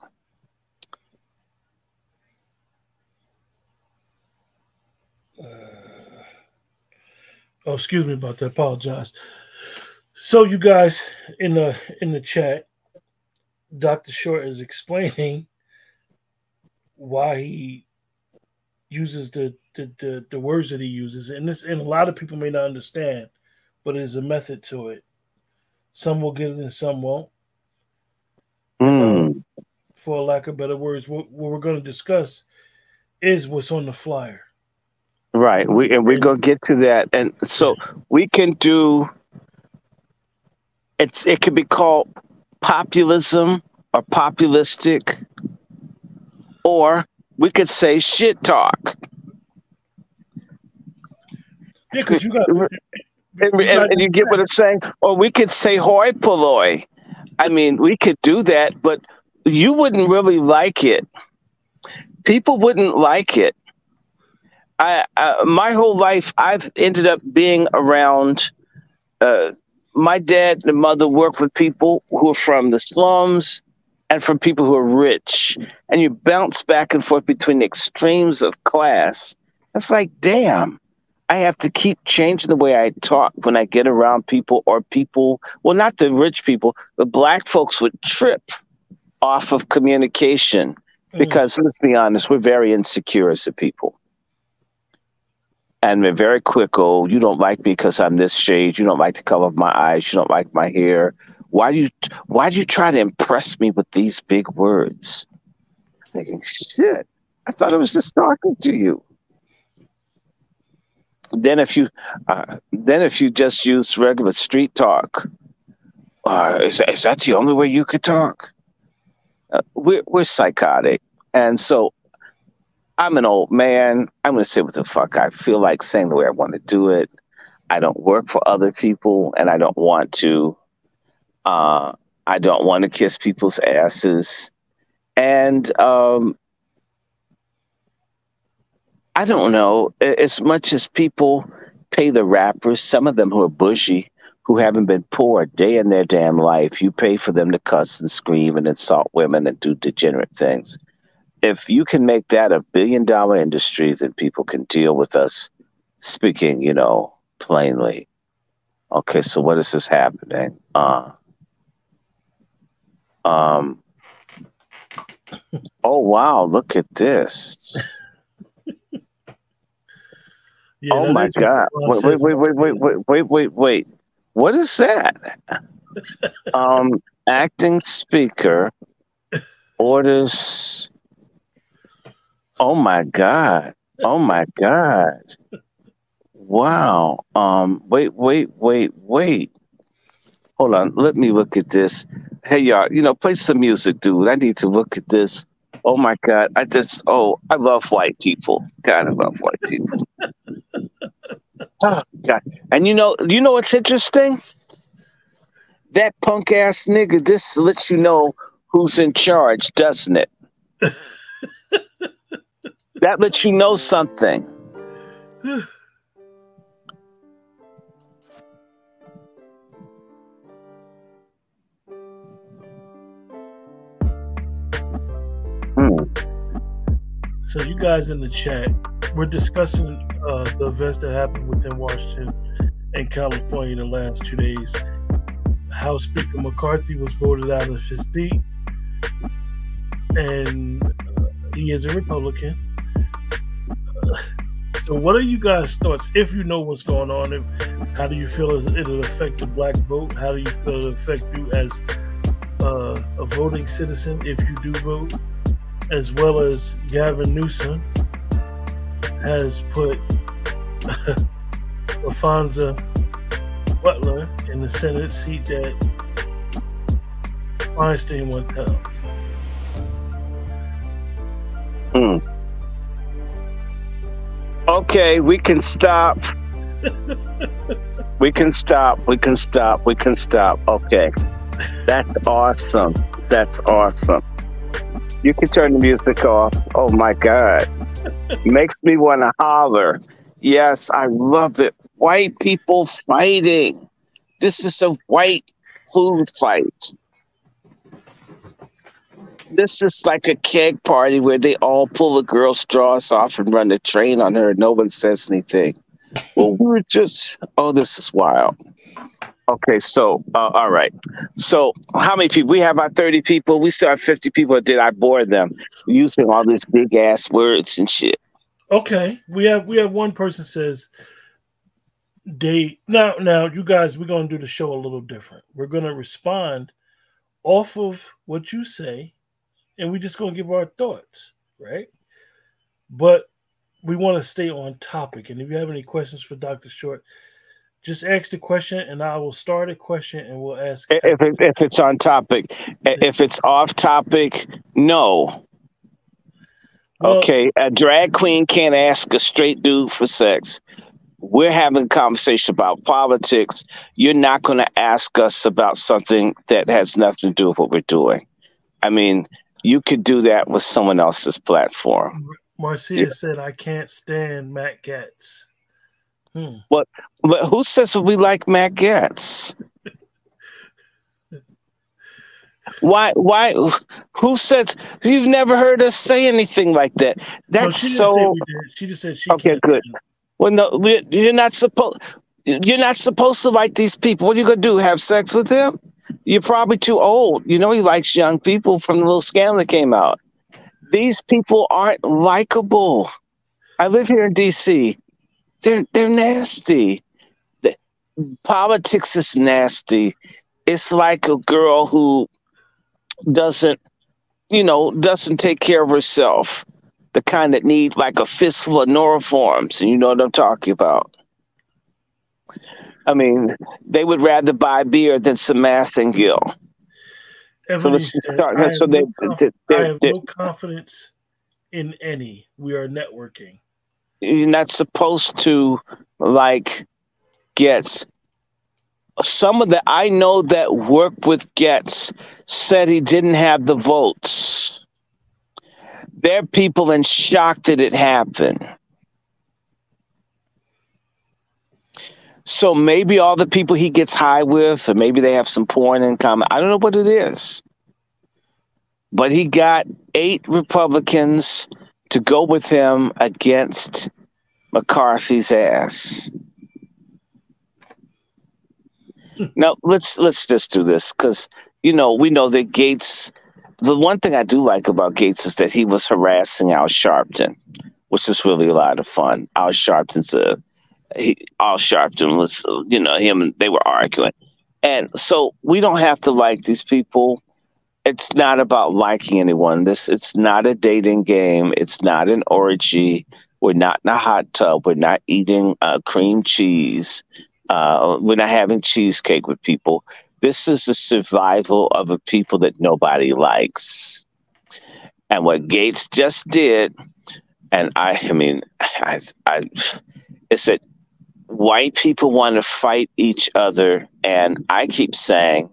Oh, excuse me about that. Apologize. So, you guys in the chat, Dr. Short is explaining why he uses the words that he uses, and a lot of people may not understand, but there's a method to it. Some will get it, and some won't. For lack of better words, what we're going to discuss is what's on the flyer. Right, we're gonna get to that, and so we can do. It can be called populism or populistic, or we could say shit talk. Yeah, because you got. And you get what I'm saying? Or we could say hoi polloi. I mean, we could do that, but you wouldn't really like it. People wouldn't like it. My whole life, I've ended up being around. My dad and mother worked with people who are from the slums and from people who are rich. And you bounce back and forth between the extremes of class. It's like, damn, I have to keep changing the way I talk when I get around people or people. Well, not the rich people. The black folks would trip off of communication because, let's be honest, we're very insecure as a people. And we're very quick, oh, you don't like me because I'm this shade. You don't like the color of my eyes. You don't like my hair. Why do you try to impress me with these big words? I'm thinking, shit, I thought I was just talking to you. Then if you just use regular street talk, is that the only way you could talk? We're psychotic, and so I'm an old man. I'm going to say what the fuck I feel like saying the way I want to do it. I don't work for other people, and I don't want to. I don't want to kiss people's asses, and I don't know, as much as people pay the rappers, some of them who are bougie, who haven't been poor a day in their damn life, you pay for them to cuss and scream and insult women and do degenerate things. If you can make that $1 billion industry, then people can deal with us speaking, you know, plainly. Okay, so what is this happening? Oh, wow, look at this. Yeah, oh my God! Wait! What is that? Acting speaker orders. Oh my God! Oh my God! Wow! Wait! Hold on. Let me look at this. Hey, y'all! You know, play some music, dude. I need to look at this. Oh my God! I love white people. God, I love white people. Oh God! And you know what's interesting? That punk ass nigga. This lets you know who's in charge, doesn't it? That lets you know something. So you guys in the chat, we're discussing the events that happened within Washington and California in the last 2 days. House Speaker McCarthy was voted out of his seat, and he is a Republican. So what are you guys' thoughts? If you know what's going on, how do you feel it'll affect the black vote? How do you feel it'll affect you as a voting citizen if you do vote? As well as Gavin Newsom has put Laphonza Butler in the Senate seat that Feinstein once held. Okay, we can stop. We can stop. Okay. That's awesome. You can turn the music off. Oh, my God. Makes me want to holler. Yes, I love it. White people fighting. This is a white food fight. This is like a keg party where they all pull the girl's straws off and run the train on her. And no one says anything. Well, we're just, oh, this is wild. Okay, so, all right. So how many people? We have our 30 people. We still have 50 people. Did I bore them using all these big-ass words and shit? Okay. We have one person says, now, you guys, we're going to do the show a little different. We're going to respond off of what you say, and we're just going to give our thoughts, right? But we want to stay on topic. And if you have any questions for Dr. Short, just ask the question, and I will start a question, and we'll ask. If it's on topic. If it's off topic, no. Well, okay, a drag queen can't ask a straight dude for sex. we're having a conversation about politics. You're not going to ask us about something that has nothing to do with what we're doing. I mean, you could do that with someone else's platform. Marcia said, I can't stand Matt Gaetz. But who says we like Matt Gaetz? Why? Who says you've never heard us say anything like that? That's no, so. She just said she. Okay, good. Well, no, you're not supposed. You're not supposed to like these people. What are you gonna do? Have sex with him? You're probably too old. You know he likes young people from the little scandal that came out. These people aren't likable. I live here in D.C. They're nasty. Politics is nasty. It's like a girl who doesn't take care of herself. The kind that need like a fistful of noriforms, and you know what I'm talking about. I mean, they would rather buy beer than some mass and gill. So let's just start. So I have no confidence in any. We are networking. You're not supposed to like Gaetz. Some of the I know that work with Gaetz said he didn't have the votes. They're people in shock that it happened. So maybe all the people he gets high with, or maybe they have some porn in common. I don't know what it is. But he got 8 Republicans to go with him against McCarthy's ass. Now, let's just do this because, you know, we know that Gaetz. The one thing I do like about Gaetz is that he was harassing Al Sharpton, which is really a lot of fun. Al Sharpton was, you know, him and they were arguing. And so we don't have to like these people. It's not about liking anyone. It's not a dating game. It's not an orgy. We're not in a hot tub. We're not eating cream cheese. We're not having cheesecake with people. This is the survival of a people that nobody likes. And what Gaetz just did, and I mean, it's that white people want to fight each other. And I keep saying,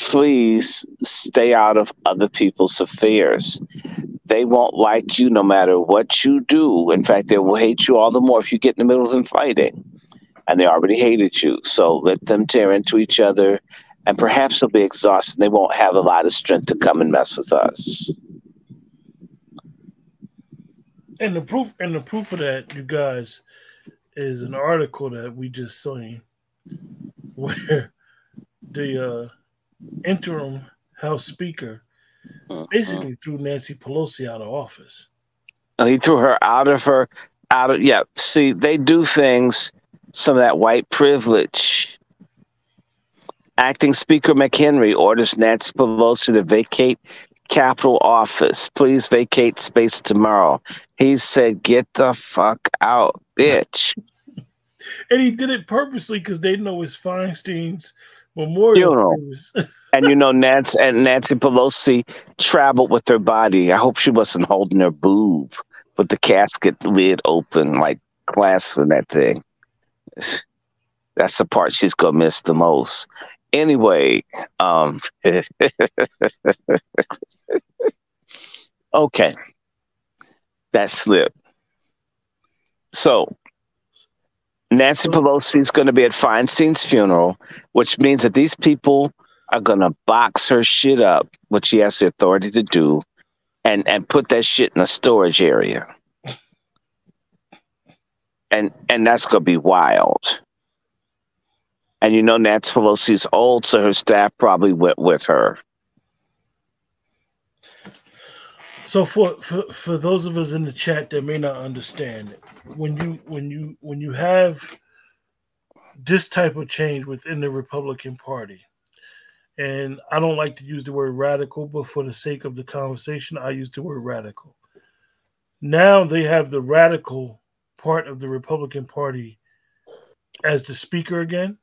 please stay out of other people's affairs. They won't like you no matter what you do. In fact, they will hate you all the more if you get in the middle of them fighting. And they already hated you. So let them tear into each other, and perhaps they'll be exhausted. They won't have a lot of strength to come and mess with us. And the proof of that, you guys, is an article that we just saw where the interim House Speaker basically threw Nancy Pelosi out of office. He threw her out of yeah. See, they do things. Some of that white privilege. Acting Speaker McHenry orders Nancy Pelosi to vacate Capitol office. Please vacate space tomorrow. He said, get the fuck out, bitch. And he did it purposely because they know it's Feinstein's memorial. And you know, Nancy Pelosi traveled with her body. I hope she wasn't holding her boob with the casket lid open, like clasping that thing. That's the part she's gonna miss the most. Anyway, okay, that slipped. So Nancy Pelosi is gonna be at Feinstein's funeral, which means that these people are gonna box her shit up, which she has the authority to do, and put that shit in a storage area. And that's going to be wild. And you know Nancy Pelosi's old, so her staff probably went with her. So for those of us in the chat that may not understand it, when you have this type of change within the Republican Party, and I don't like to use the word radical, but for the sake of the conversation, I use the word radical. Now they have the radical part of the Republican Party as the speaker again,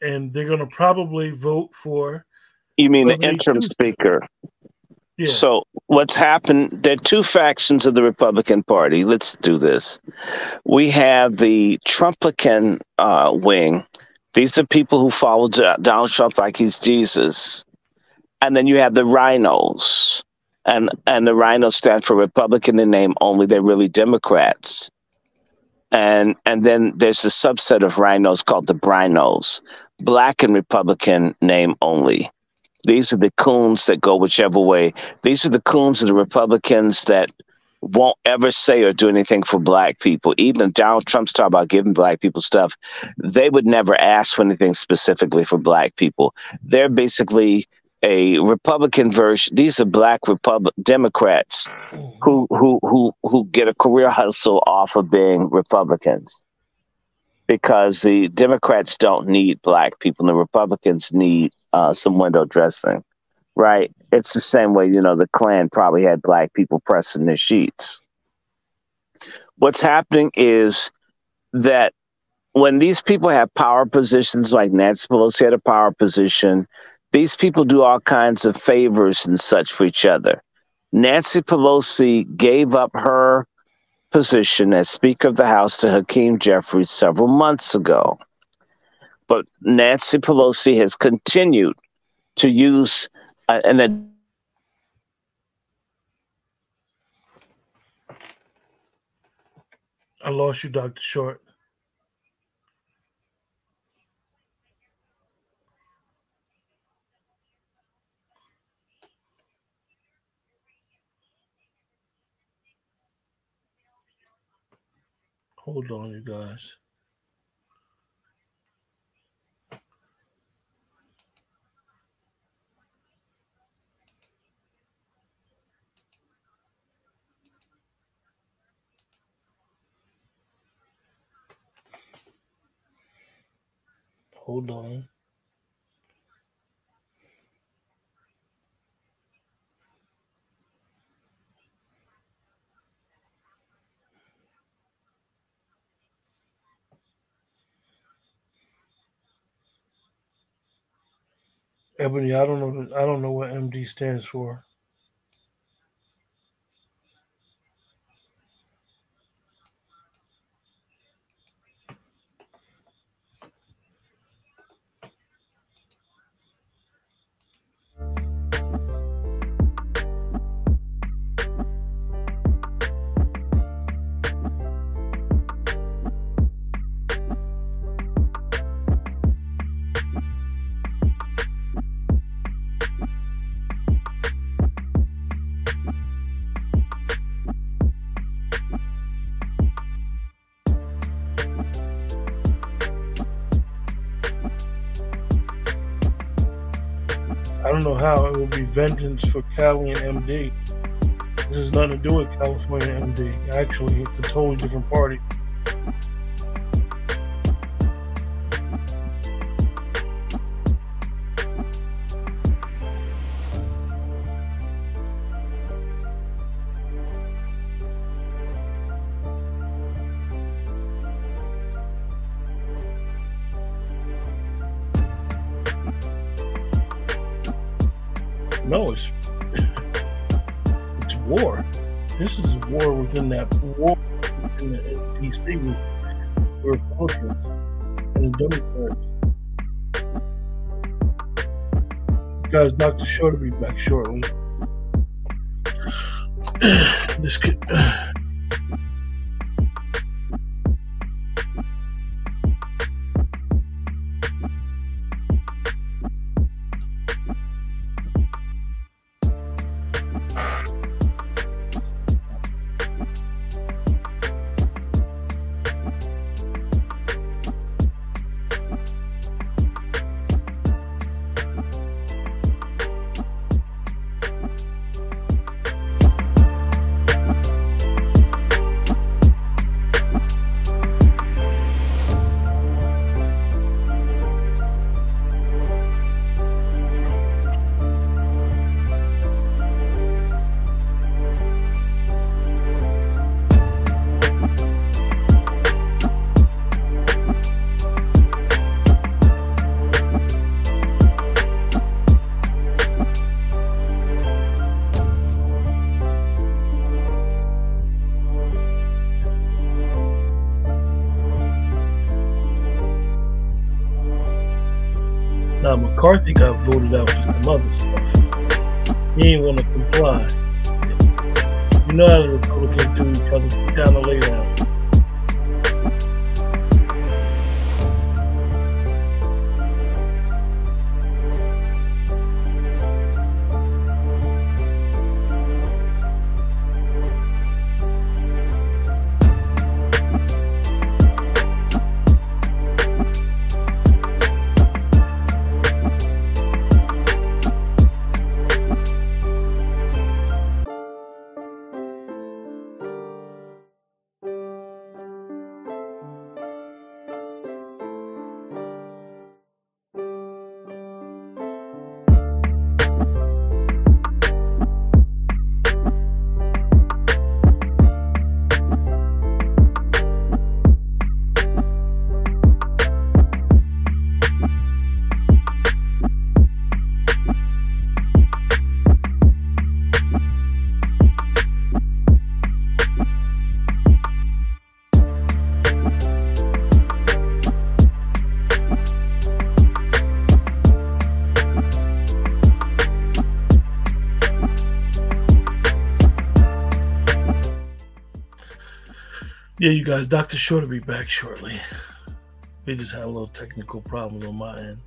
and they're going to probably vote for. You mean the interim speaker? Yeah. So what's happened, there are two factions of the Republican Party. Let's do this. We have the Trumplican wing. These are people who follow Donald Trump like he's Jesus. And then you have the rhinos. And the rhinos stand for Republican in name only. They're really Democrats. And then there's a subset of rhinos called the brinos, Black and Republican name only. These are the coons that go whichever way. These are the coons of the Republicans that won't ever say or do anything for Black people. Even Donald Trump's talking about giving Black people stuff. They would never ask for anything specifically for Black people. They're basically a Republican version. These are Black Democrats who get a career hustle off of being Republicans, because the Democrats don't need Black people and the Republicans need some window dressing, right? It's the same way, you know, the Klan probably had Black people pressing their sheets. What's happening is that when these people have power positions, like Nancy Pelosi had a power position, these people do all kinds of favors and such for each other. Nancy Pelosi gave up her position as Speaker of the House to Hakeem Jeffries several months ago. But Nancy Pelosi has continued to use I lost you, Dr. Short. Hold on, you guys. Hold on. Ebony, I don't know what MD stands for. How it will be vengeance for Cali and MD. This has nothing to do with California MD. Actually, it's a totally different party. It's war. This is war within that war in the DC with the Republicans and the Democrats. Because Dr. Short will be back shortly. This could. McCarthy got voted out for some other stuff. He ain't want to comply. You know how the Republicans do each other down the lay down. Yeah, you guys, Dr. Short will be back shortly. We just had a little technical problem on my end.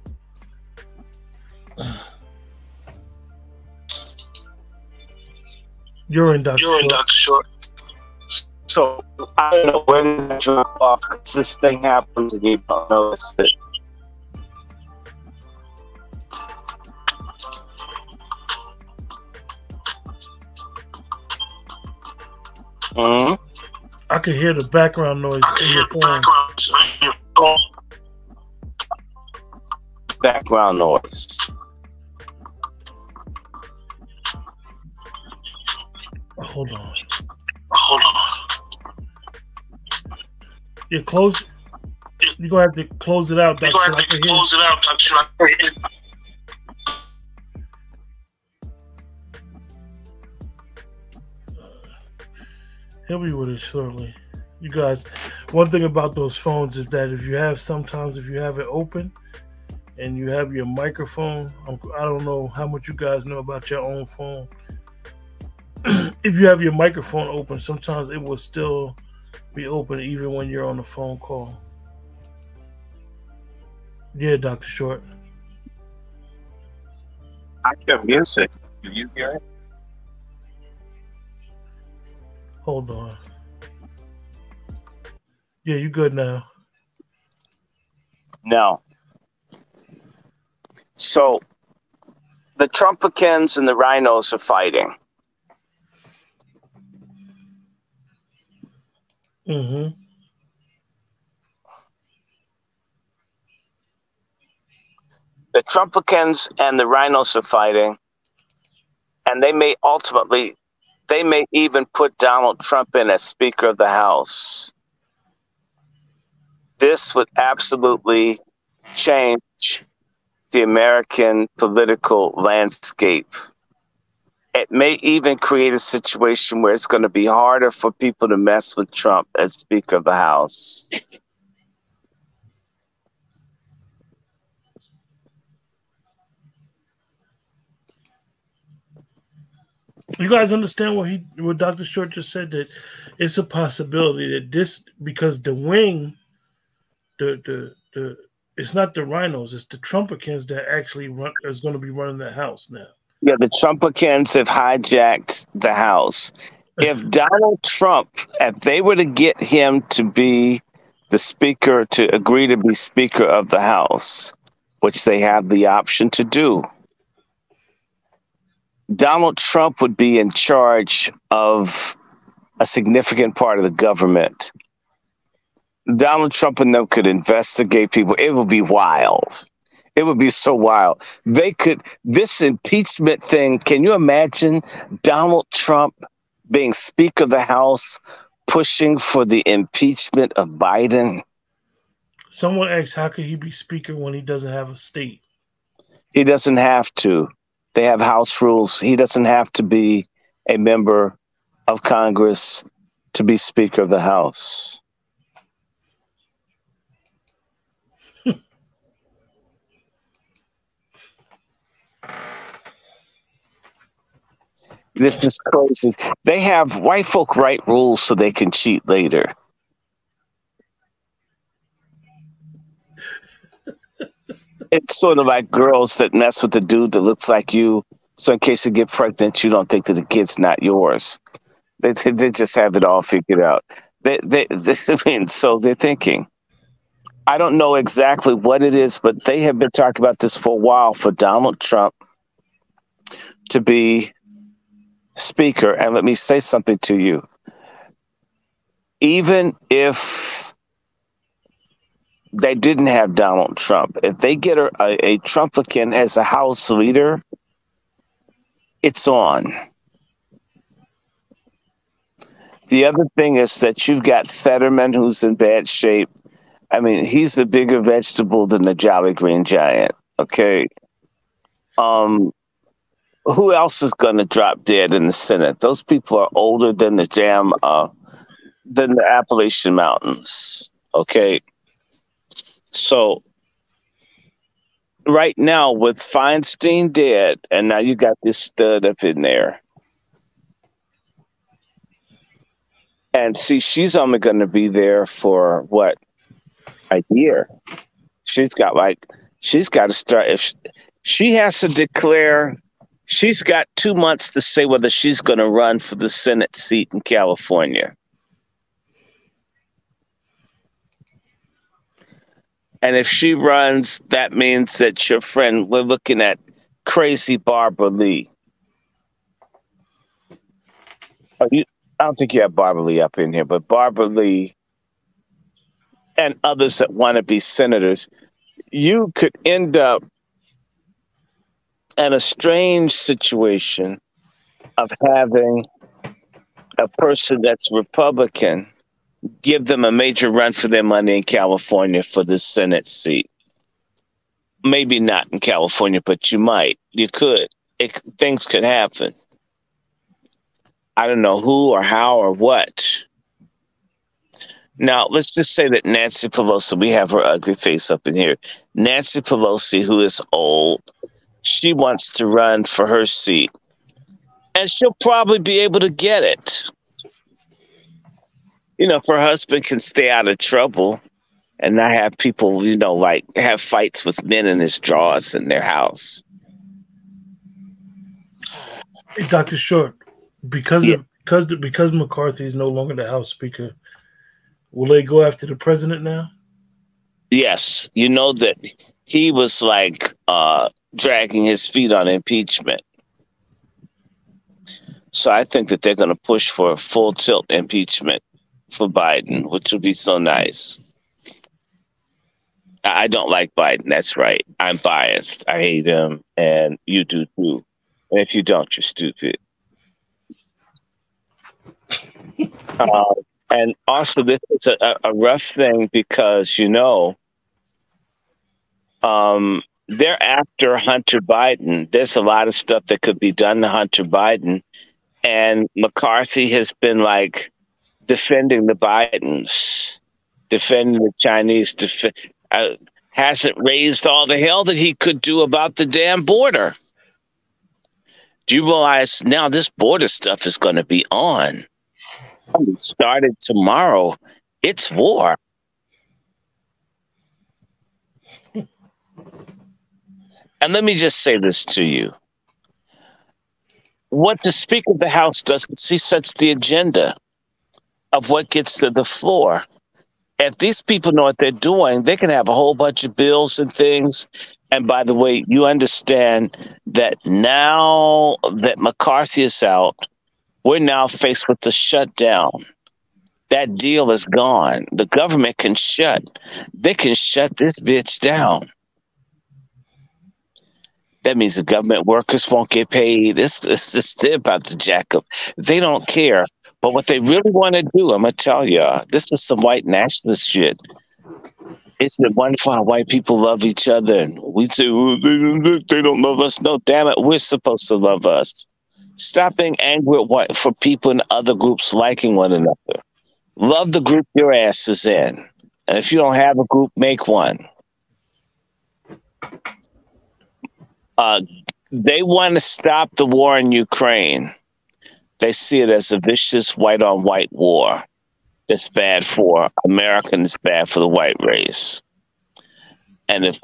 You're in, Dr. Short. So, I don't know when to drop off because this thing happens and you don't notice it. Mm-hmm. I can hear the background noise in your phone. Background noise. Hold on. You close. You're gonna have to close it out. You're gonna have to close it out, Dr. Short. He'll be with us shortly. You guys, one thing about those phones is that if you have it open and you have your microphone, I don't know how much you guys know about your own phone. If you have your microphone open, sometimes it will still be open even when you're on a phone call. Yeah, Dr. Short. I can hear it. Can you hear it? Hold on. Yeah, you good now? No. So the Trumpicans and the rhinos are fighting. Mm-hmm. The Trumpicans and the rhinos are fighting, and they may ultimately. They may even put Donald Trump in as Speaker of the House. This would absolutely change the American political landscape. It may even create a situation where it's going to be harder for people to mess with Trump as Speaker of the House. You guys understand what Dr. Short just said, that it's a possibility that this, because the wing, it's not the rhinos, it's the Trumpicans that actually is going to be running the House now. Yeah, the Trumpicans have hijacked the House. If Donald Trump, if they were to get him to be the Speaker, to agree to be Speaker of the House, which they have the option to do, Donald Trump would be in charge of a significant part of the government. Donald Trump and them could investigate people. It would be wild. It would be so wild. They could, this impeachment thing, can you imagine Donald Trump being Speaker of the House, pushing for the impeachment of Biden? Someone asked, how could he be Speaker when he doesn't have a state? He doesn't have to. They have house rules. He doesn't have to be a member of Congress to be Speaker of the House. This is crazy. They have white folk write rules so they can cheat later. It's sort of like girls that mess with the dude that looks like you. So in case you get pregnant, you don't think that the kid's not yours. They just have it all figured out. So they're thinking. I don't know exactly what it is, but they have been talking about this for a while, for Donald Trump to be speaker. And let me say something to you. Even if they didn't have Donald Trump, if they get a Trumplican as a House leader, it's on. The other thing is that you've got Fetterman, who's in bad shape. I mean, he's the bigger vegetable than the Jolly Green Giant. Okay. Who else is going to drop dead in the Senate? Those people are older than the damn, than the Appalachian Mountains. Okay. So right now, with Feinstein dead, and now you got this stud up in there. And see, she's only going to be there for what, a year? She's got to start. If she has to declare, she's got 2 months to say whether she's going to run for the Senate seat in California. And if she runs, that means that your friend, we're looking at crazy Barbara Lee. I don't think you have Barbara Lee up in here, but Barbara Lee and others that want to be senators, you could end up in a strange situation of having a person that's Republican give them a major run for their money in California for the Senate seat. Maybe not in California, but you might. You could. Things could happen. I don't know who or how or what. Now, let's just say that Nancy Pelosi, we have her ugly face up in here. Nancy Pelosi, who is old, she wants to run for her seat. And she'll probably be able to get it. You know, if her husband can stay out of trouble and not have people, you know, like have fights with men in his drawers in their house. Hey, Dr. Short. Because McCarthy is no longer the House Speaker, will they go after the president now? Yes, you know that he was like dragging his feet on impeachment, so I think that they're going to push for a full tilt impeachment for Biden, which would be so nice. I don't like Biden. That's right. I'm biased. I hate him, and you do too. And if you don't, you're stupid. And also, this is a rough thing because, you know, they're after Hunter Biden. There's a lot of stuff that could be done to Hunter Biden. And McCarthy has been like defending the Bidens, defending the Chinese, hasn't raised all the hell that he could do about the damn border. Do you realize now this border stuff is going to be on? It started tomorrow. It's war. And let me just say this to you. What the Speaker of the House does, she sets the agenda of what gets to the floor. If these people know what they're doing, they can have a whole bunch of bills and things. And by the way, you understand that now that McCarthy is out, we're now faced with the shutdown. That deal is gone. The government can shut. They can shut this bitch down. That means the government workers won't get paid. They're about to jack up. They don't care. But what they really want to do, I'm going to tell you, this is some white nationalist shit. Isn't it wonderful how white people love each other? And we say, oh, they don't love us. No, damn it. We're supposed to love us. Stop being angry for people in other groups liking one another. Love the group your ass is in. And if you don't have a group, make one. They want to stop the war in Ukraine. They see it as a vicious white-on-white war that's bad for Americans, bad for the white race. And if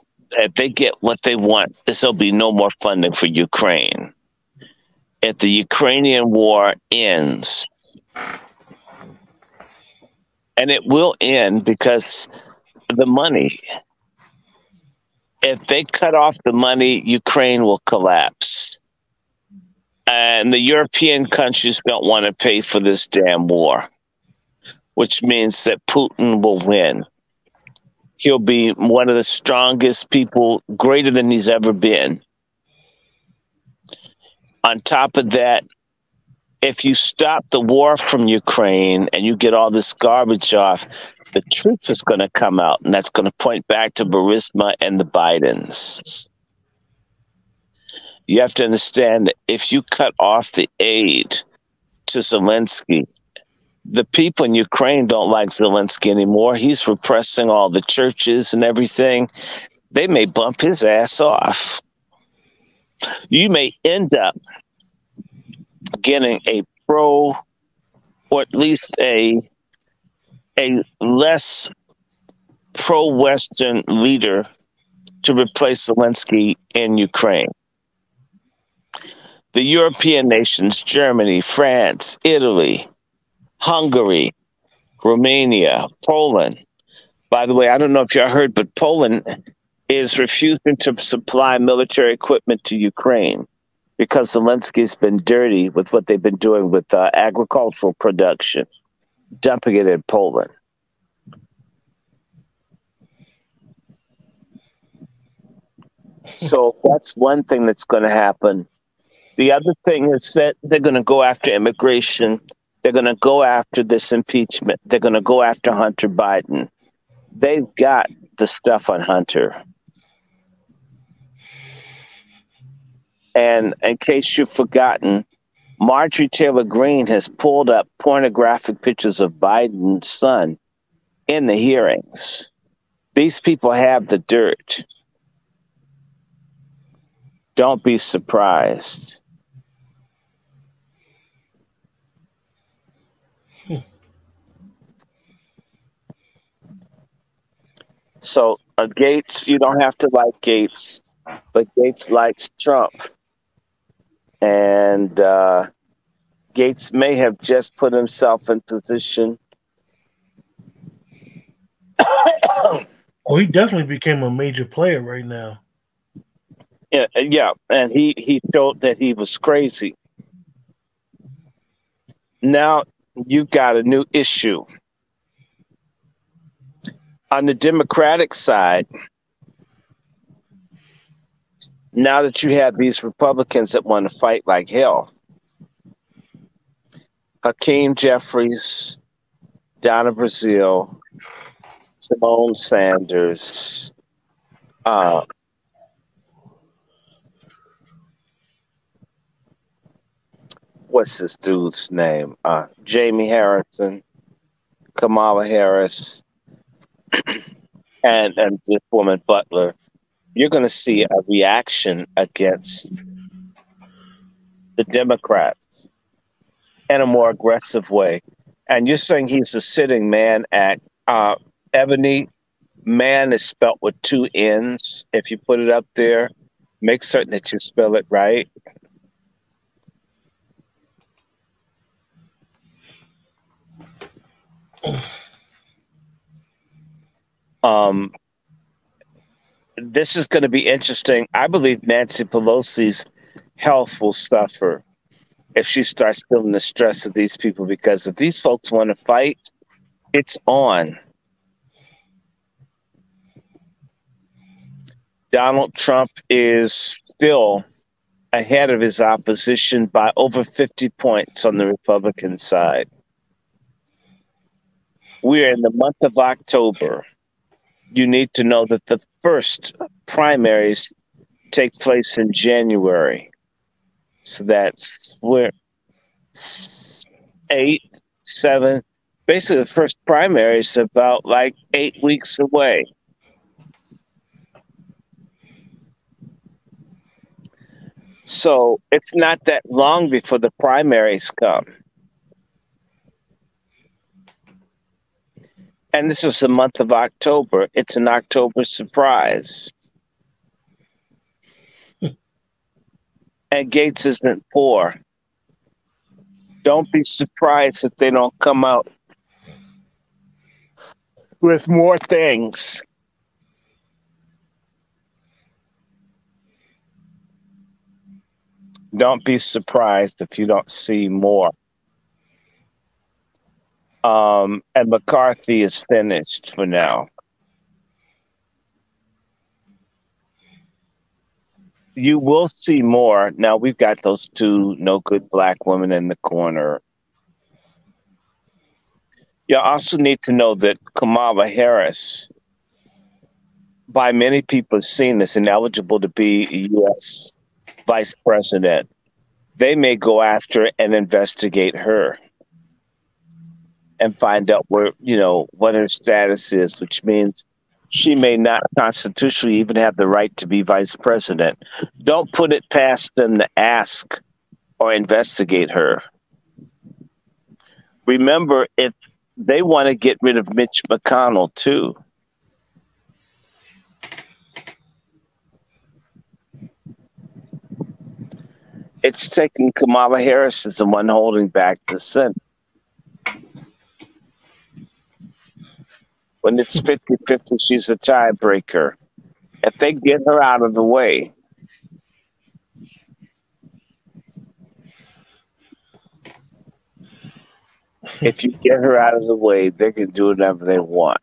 they get what they want, there'll be no more funding for Ukraine. If the Ukrainian war ends, and it will end because of the money. If they cut off the money, Ukraine will collapse. And the European countries don't want to pay for this damn war, which means that Putin will win. He'll be one of the strongest people, greater than he's ever been. On top of that, if you stop the war from Ukraine and you get all this garbage off, the truth is going to come out, and that's going to point back to Burisma and the Bidens. You have to understand that if you cut off the aid to Zelensky, the people in Ukraine don't like Zelensky anymore. He's repressing all the churches and everything. They may bump his ass off. You may end up getting a pro, or at least a less pro-Western leader to replace Zelensky in Ukraine. The European nations, Germany, France, Italy, Hungary, Romania, Poland. By the way, I don't know if y'all heard, but Poland is refusing to supply military equipment to Ukraine because Zelensky's been dirty with what they've been doing with agricultural production, dumping it in Poland. So that's one thing that's going to happen. The other thing is that they're going to go after immigration. They're going to go after this impeachment. They're going to go after Hunter Biden. They've got the stuff on Hunter. And in case you've forgotten, Marjorie Taylor Greene has pulled up pornographic pictures of Biden's son in the hearings. These people have the dirt. Don't be surprised. So Gaetz, you don't have to like Gaetz, but Gaetz likes Trump. And Gaetz may have just put himself in position. Oh, he definitely became a major player right now. Yeah, yeah, and he felt that he was crazy. Now you've got a new issue. On the Democratic side, now that you have these Republicans that want to fight like hell, Hakeem Jeffries, Donna Brazile, Simone Sanders, what's this dude's name? Jamie Harrison, Kamala Harris, and this woman Butler. You're going to see a reaction against the Democrats in a more aggressive way. And you're saying he's a sitting man at Ebony. Man is spelt with two N's. If you put it up there, make certain that you spell it right. This is going to be interesting. I believe Nancy Pelosi's health will suffer if she starts feeling the stress of these people, because if these folks want to fight, it's on. Donald Trump is still ahead of his opposition by over 50 points on the Republican side. We're in the month of October. You need to know that the first primaries take place in January. So that's where 8, 7, basically the first primaries is about like 8 weeks away. So it's not that long before the primaries come. And this is the month of October. It's an October surprise. And Gates isn't poor. Don't be surprised if they don't come out with more things. Don't be surprised if you don't see more. And McCarthy is finished for now. You will see more. Now we've got those two no good black women in the corner. You also need to know that Kamala Harris, by many people, is seen as ineligible to be U.S. vice president. They may go after and investigate her and find out where, you know, what her status is, which means she may not constitutionally even have the right to be vice president. Don't put it past them to ask or investigate her. Remember, if they want to get rid of Mitch McConnell too. It's taking Kamala Harris as the one holding back the Senate. When it's 50-50, she's a tiebreaker. If they get her out of the way, if you get her out of the way, they can do whatever they want.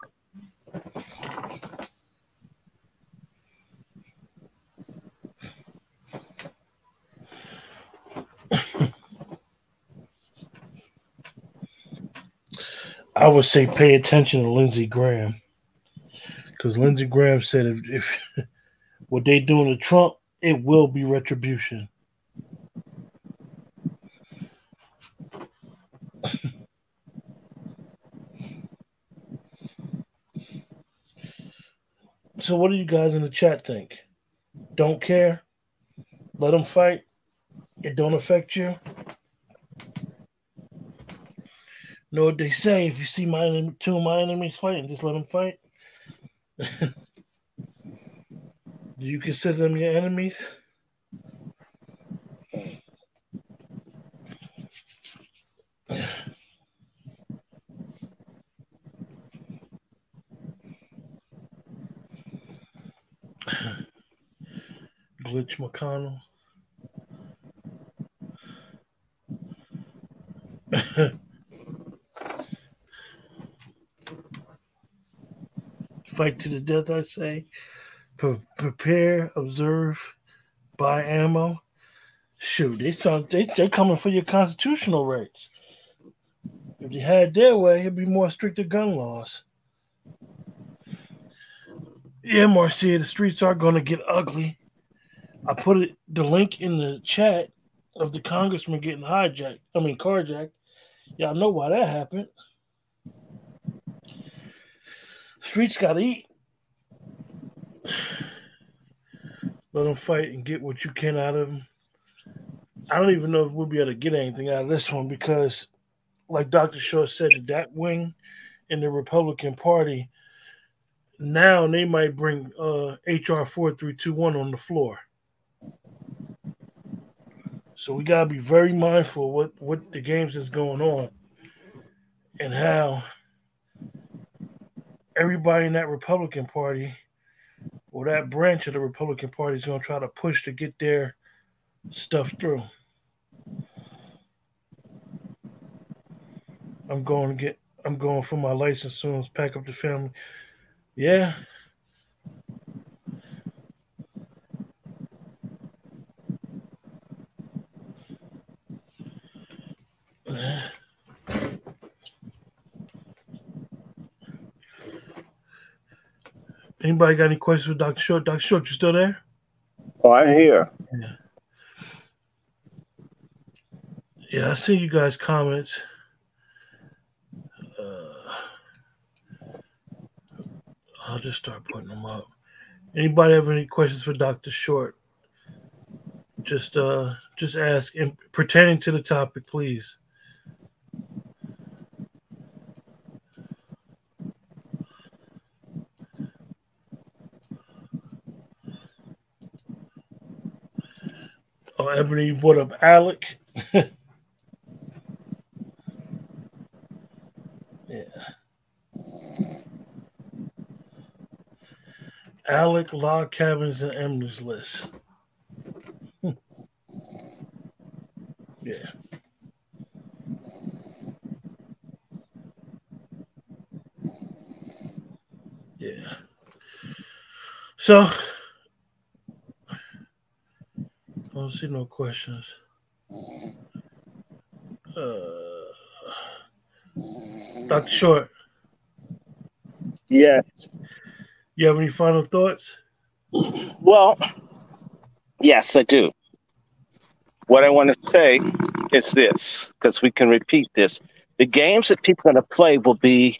I would say pay attention to Lindsey Graham, because Lindsey Graham said if what they doing to Trump, it will be retribution. So what do you guys in the chat think? Don't care? Let them fight? It don't affect you? Know what they say, if you see two of my enemies fighting, just let them fight. Do you consider them your enemies? Glitch McConnell. Fight to the death, I say. Prepare, observe, buy ammo. Shoot, they're coming for your constitutional rights. If they had their way, it'd be more stricter gun laws. Yeah, Marcia, the streets are going to get ugly. I put the link in the chat of the congressman getting hijacked. I mean, carjacked. Y'all know why that happened. Streets gotta eat. Let them fight and get what you can out of them. I don't even know if we'll be able to get anything out of this one because, like Dr. Short said, that wing in the Republican Party, now they might bring HR 4321 on the floor. So we gotta be very mindful what the games is going on and how everybody in that Republican Party or that branch of the Republican Party is going to try to push to get their stuff through. I'm going for my license soon as pack up the family. Yeah. Anybody got any questions with Dr. Short? Dr. Short, you still there? Oh, I'm here. Yeah, I see you guys' comments. I'll just start putting them up. Anybody have any questions for Dr. Short? Just ask, and pertaining to the topic, please. Oh, Ebony, what up, Alec? Yeah. Alec, log cabins, and Emily's list. Yeah. Yeah. So I don't see no questions. Dr. Short. Yeah. You have any final thoughts? Well, yes, I do. What I want to say is this, because we can repeat this. The games that people are going to play will be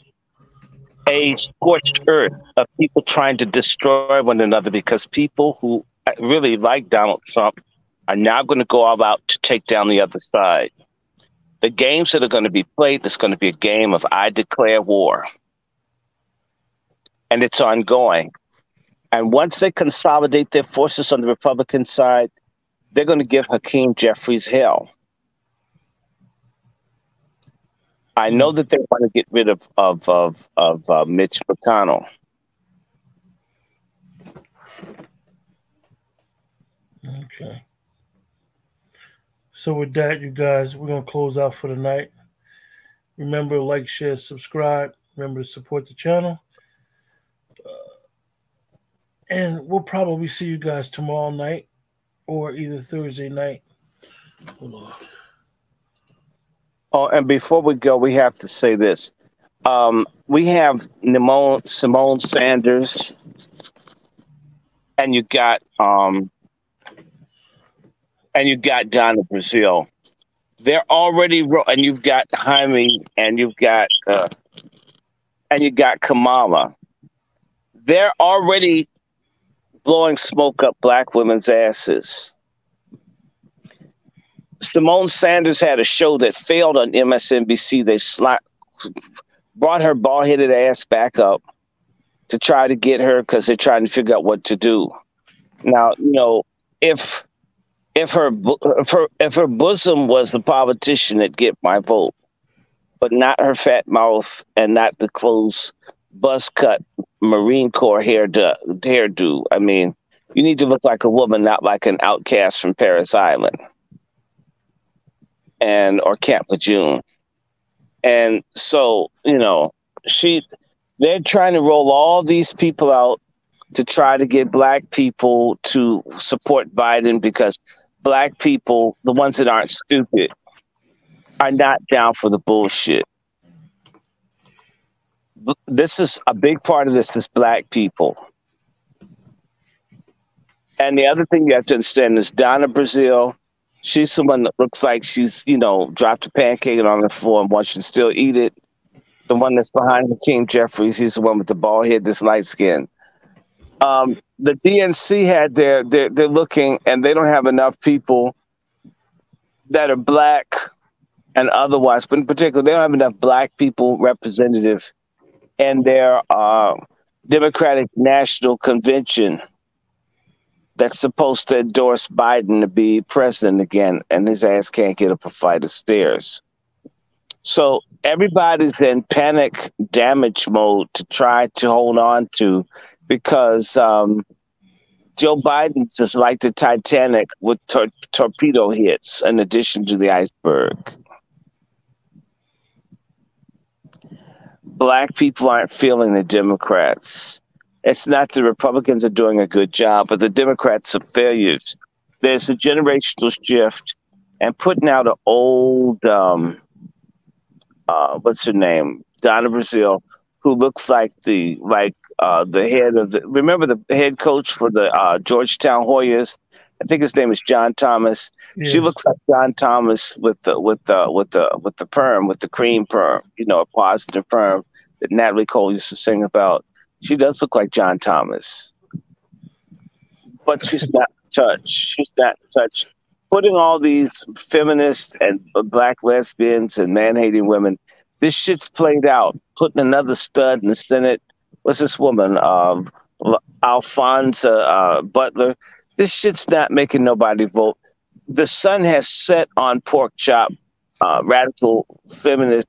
a scorched earth of people trying to destroy one another, because people who really like Donald Trump are now going to go all out to take down the other side. The games that are going to be played, there's going to be a game of I declare war. And it's ongoing. And once they consolidate their forces on the Republican side, they're going to give Hakeem Jeffries hell. I know that they want to get rid of Mitch McConnell. Okay. So with that, you guys, we're going to close out for the night. Remember, like, share, subscribe. Remember to support the channel. And we'll probably see you guys tomorrow night or either Thursday night. Hold on. Oh, and before we go, we have to say this. We have Simone Sanders, and you got Donna Brazile. They're already, and you've got Jaime, and you got Kamala. They're already blowing smoke up black women's asses. Simone Sanders had a show that failed on MSNBC. They brought her bald-headed ass back up to try to get her, because they're trying to figure out what to do. Now, you know, if her bosom was the politician, that'd get my vote, but not her fat mouth and not the close buzz cut Marine Corps hairdo. I mean, you need to look like a woman, not like an outcast from Paris Island. And or Camp Lejeune. And so, you know, they're trying to roll all these people out to try to get black people to support Biden, because black people, the ones that aren't stupid, are not down for the bullshit. This is a big part of this, black people. And the other thing you have to understand is Donna Brazile. She's someone that looks like she's, you know, dropped a pancake on the floor and wants you to still eat it. The one that's behind Hakeem Jeffries, he's the one with the bald head, this light skin. The DNC had they're looking, and they don't have enough people that are black and otherwise, but in particular, they don't have enough black people representative in their Democratic National Convention that's supposed to endorse Biden to be president again, and his ass can't get up a flight of stairs. So everybody's in panic damage mode to try to hold on to, because Joe Biden's just like the Titanic with torpedo hits in addition to the iceberg. Black people aren't feeling the Democrats. It's not the Republicans are doing a good job, but the Democrats are failures. There's a generational shift, and putting out an old, what's her name, Donna Brazile, who looks like the head of remember the head coach for the Georgetown Hoyas? I think his name is John Thomas. Yeah. She looks like John Thomas with the perm, with the cream perm, you know, a positive perm that Natalie Cole used to sing about. She does look like John Thomas, but she's not in touch. She's not in touch. putting all these feminists and black lesbians and man-hating women, this shit's played out. Putting another stud in the Senate. What's this woman? Laphonza Butler. This shit's not making nobody vote. The sun has set on pork chop, radical feminist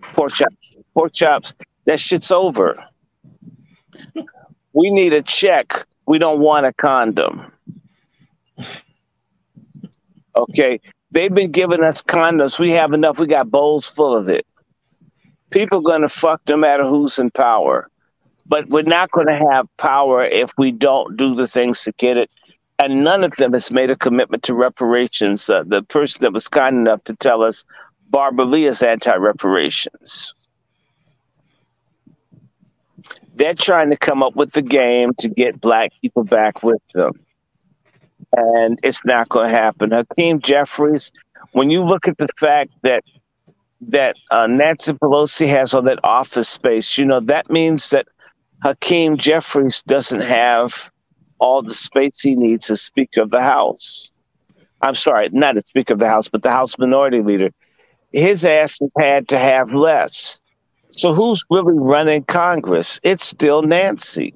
pork chops. Pork chops. That shit's over. We need a check. We don't want a condom. Okay, they've been giving us condoms. We have enough. We got bowls full of it. People are going to fuck no matter who's in power. But we're not going to have power if we don't do the things to get it. And none of them has made a commitment to reparations. The person that was kind enough to tell us, Barbara Lee, is anti-reparations. They're trying to come up with the game to get black people back with them. And it's not going to happen. Hakeem Jeffries, when you look at the fact that Nancy Pelosi has on that office space, you know, that means that Hakeem Jeffries doesn't have all the space he needs as Speaker of the House. I'm sorry, not as Speaker of the House, but the House Minority Leader. His ass has had to have less. So who's really running Congress? It's still Nancy.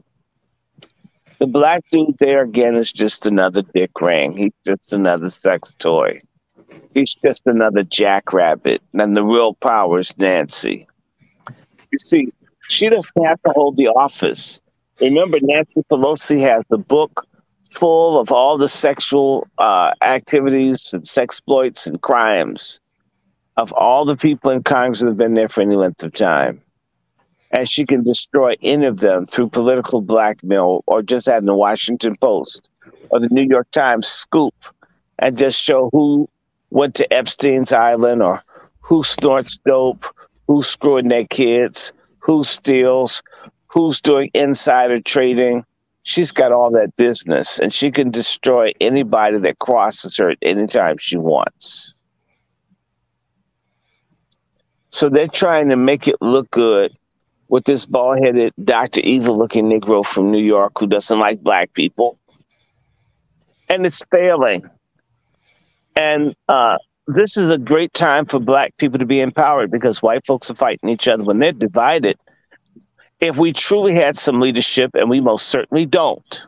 The black dude there, again, is just another dick ring. He's just another sex toy. He's just another jackrabbit. And the real power is Nancy. You see, she doesn't have to hold the office. Remember, Nancy Pelosi has the book full of all the sexual activities and sexploits and crimes of all the people in Congress that have been there for any length of time. And she can destroy any of them through political blackmail, or just having the Washington Post or the New York Times scoop and just show who went to Epstein's Island, or who snorts dope, who's screwing their kids, who steals, who's doing insider trading. She's got all that business, and she can destroy anybody that crosses her at any time she wants. So they're trying to make it look good with this bald-headed, Dr. Evil-looking Negro from New York who doesn't like black people. And it's failing. And this is a great time for black people to be empowered, because white folks are fighting each other when they're divided. If we truly had some leadership, and we most certainly don't,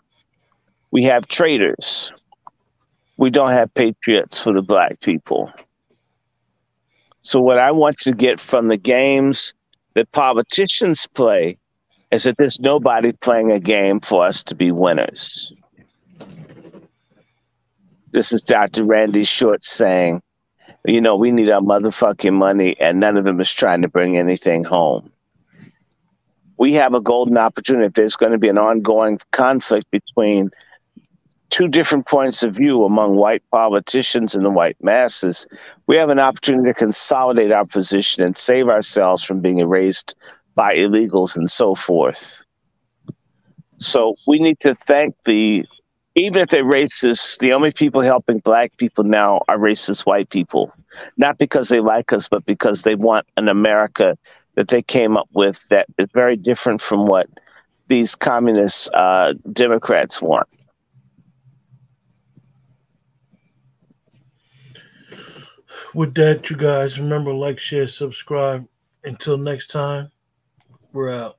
we have traitors. We don't have patriots for the black people. So what I want to get from the games that politicians play is that there's nobody playing a game for us to be winners. This is Dr. Randy Short saying, you know, we need our motherfucking money, and none of them is trying to bring anything home. We have a golden opportunity. If there's going to be an ongoing conflict between two different points of view among white politicians and the white masses, we have an opportunity to consolidate our position and save ourselves from being erased by illegals and so forth. So we need to thank even if they're racist, the only people helping black people now are racist white people, not because they like us, but because they want an America that they came up with that is very different from what these communist Democrats want. With that, you guys, remember, like, share, subscribe. Until next time, we're out.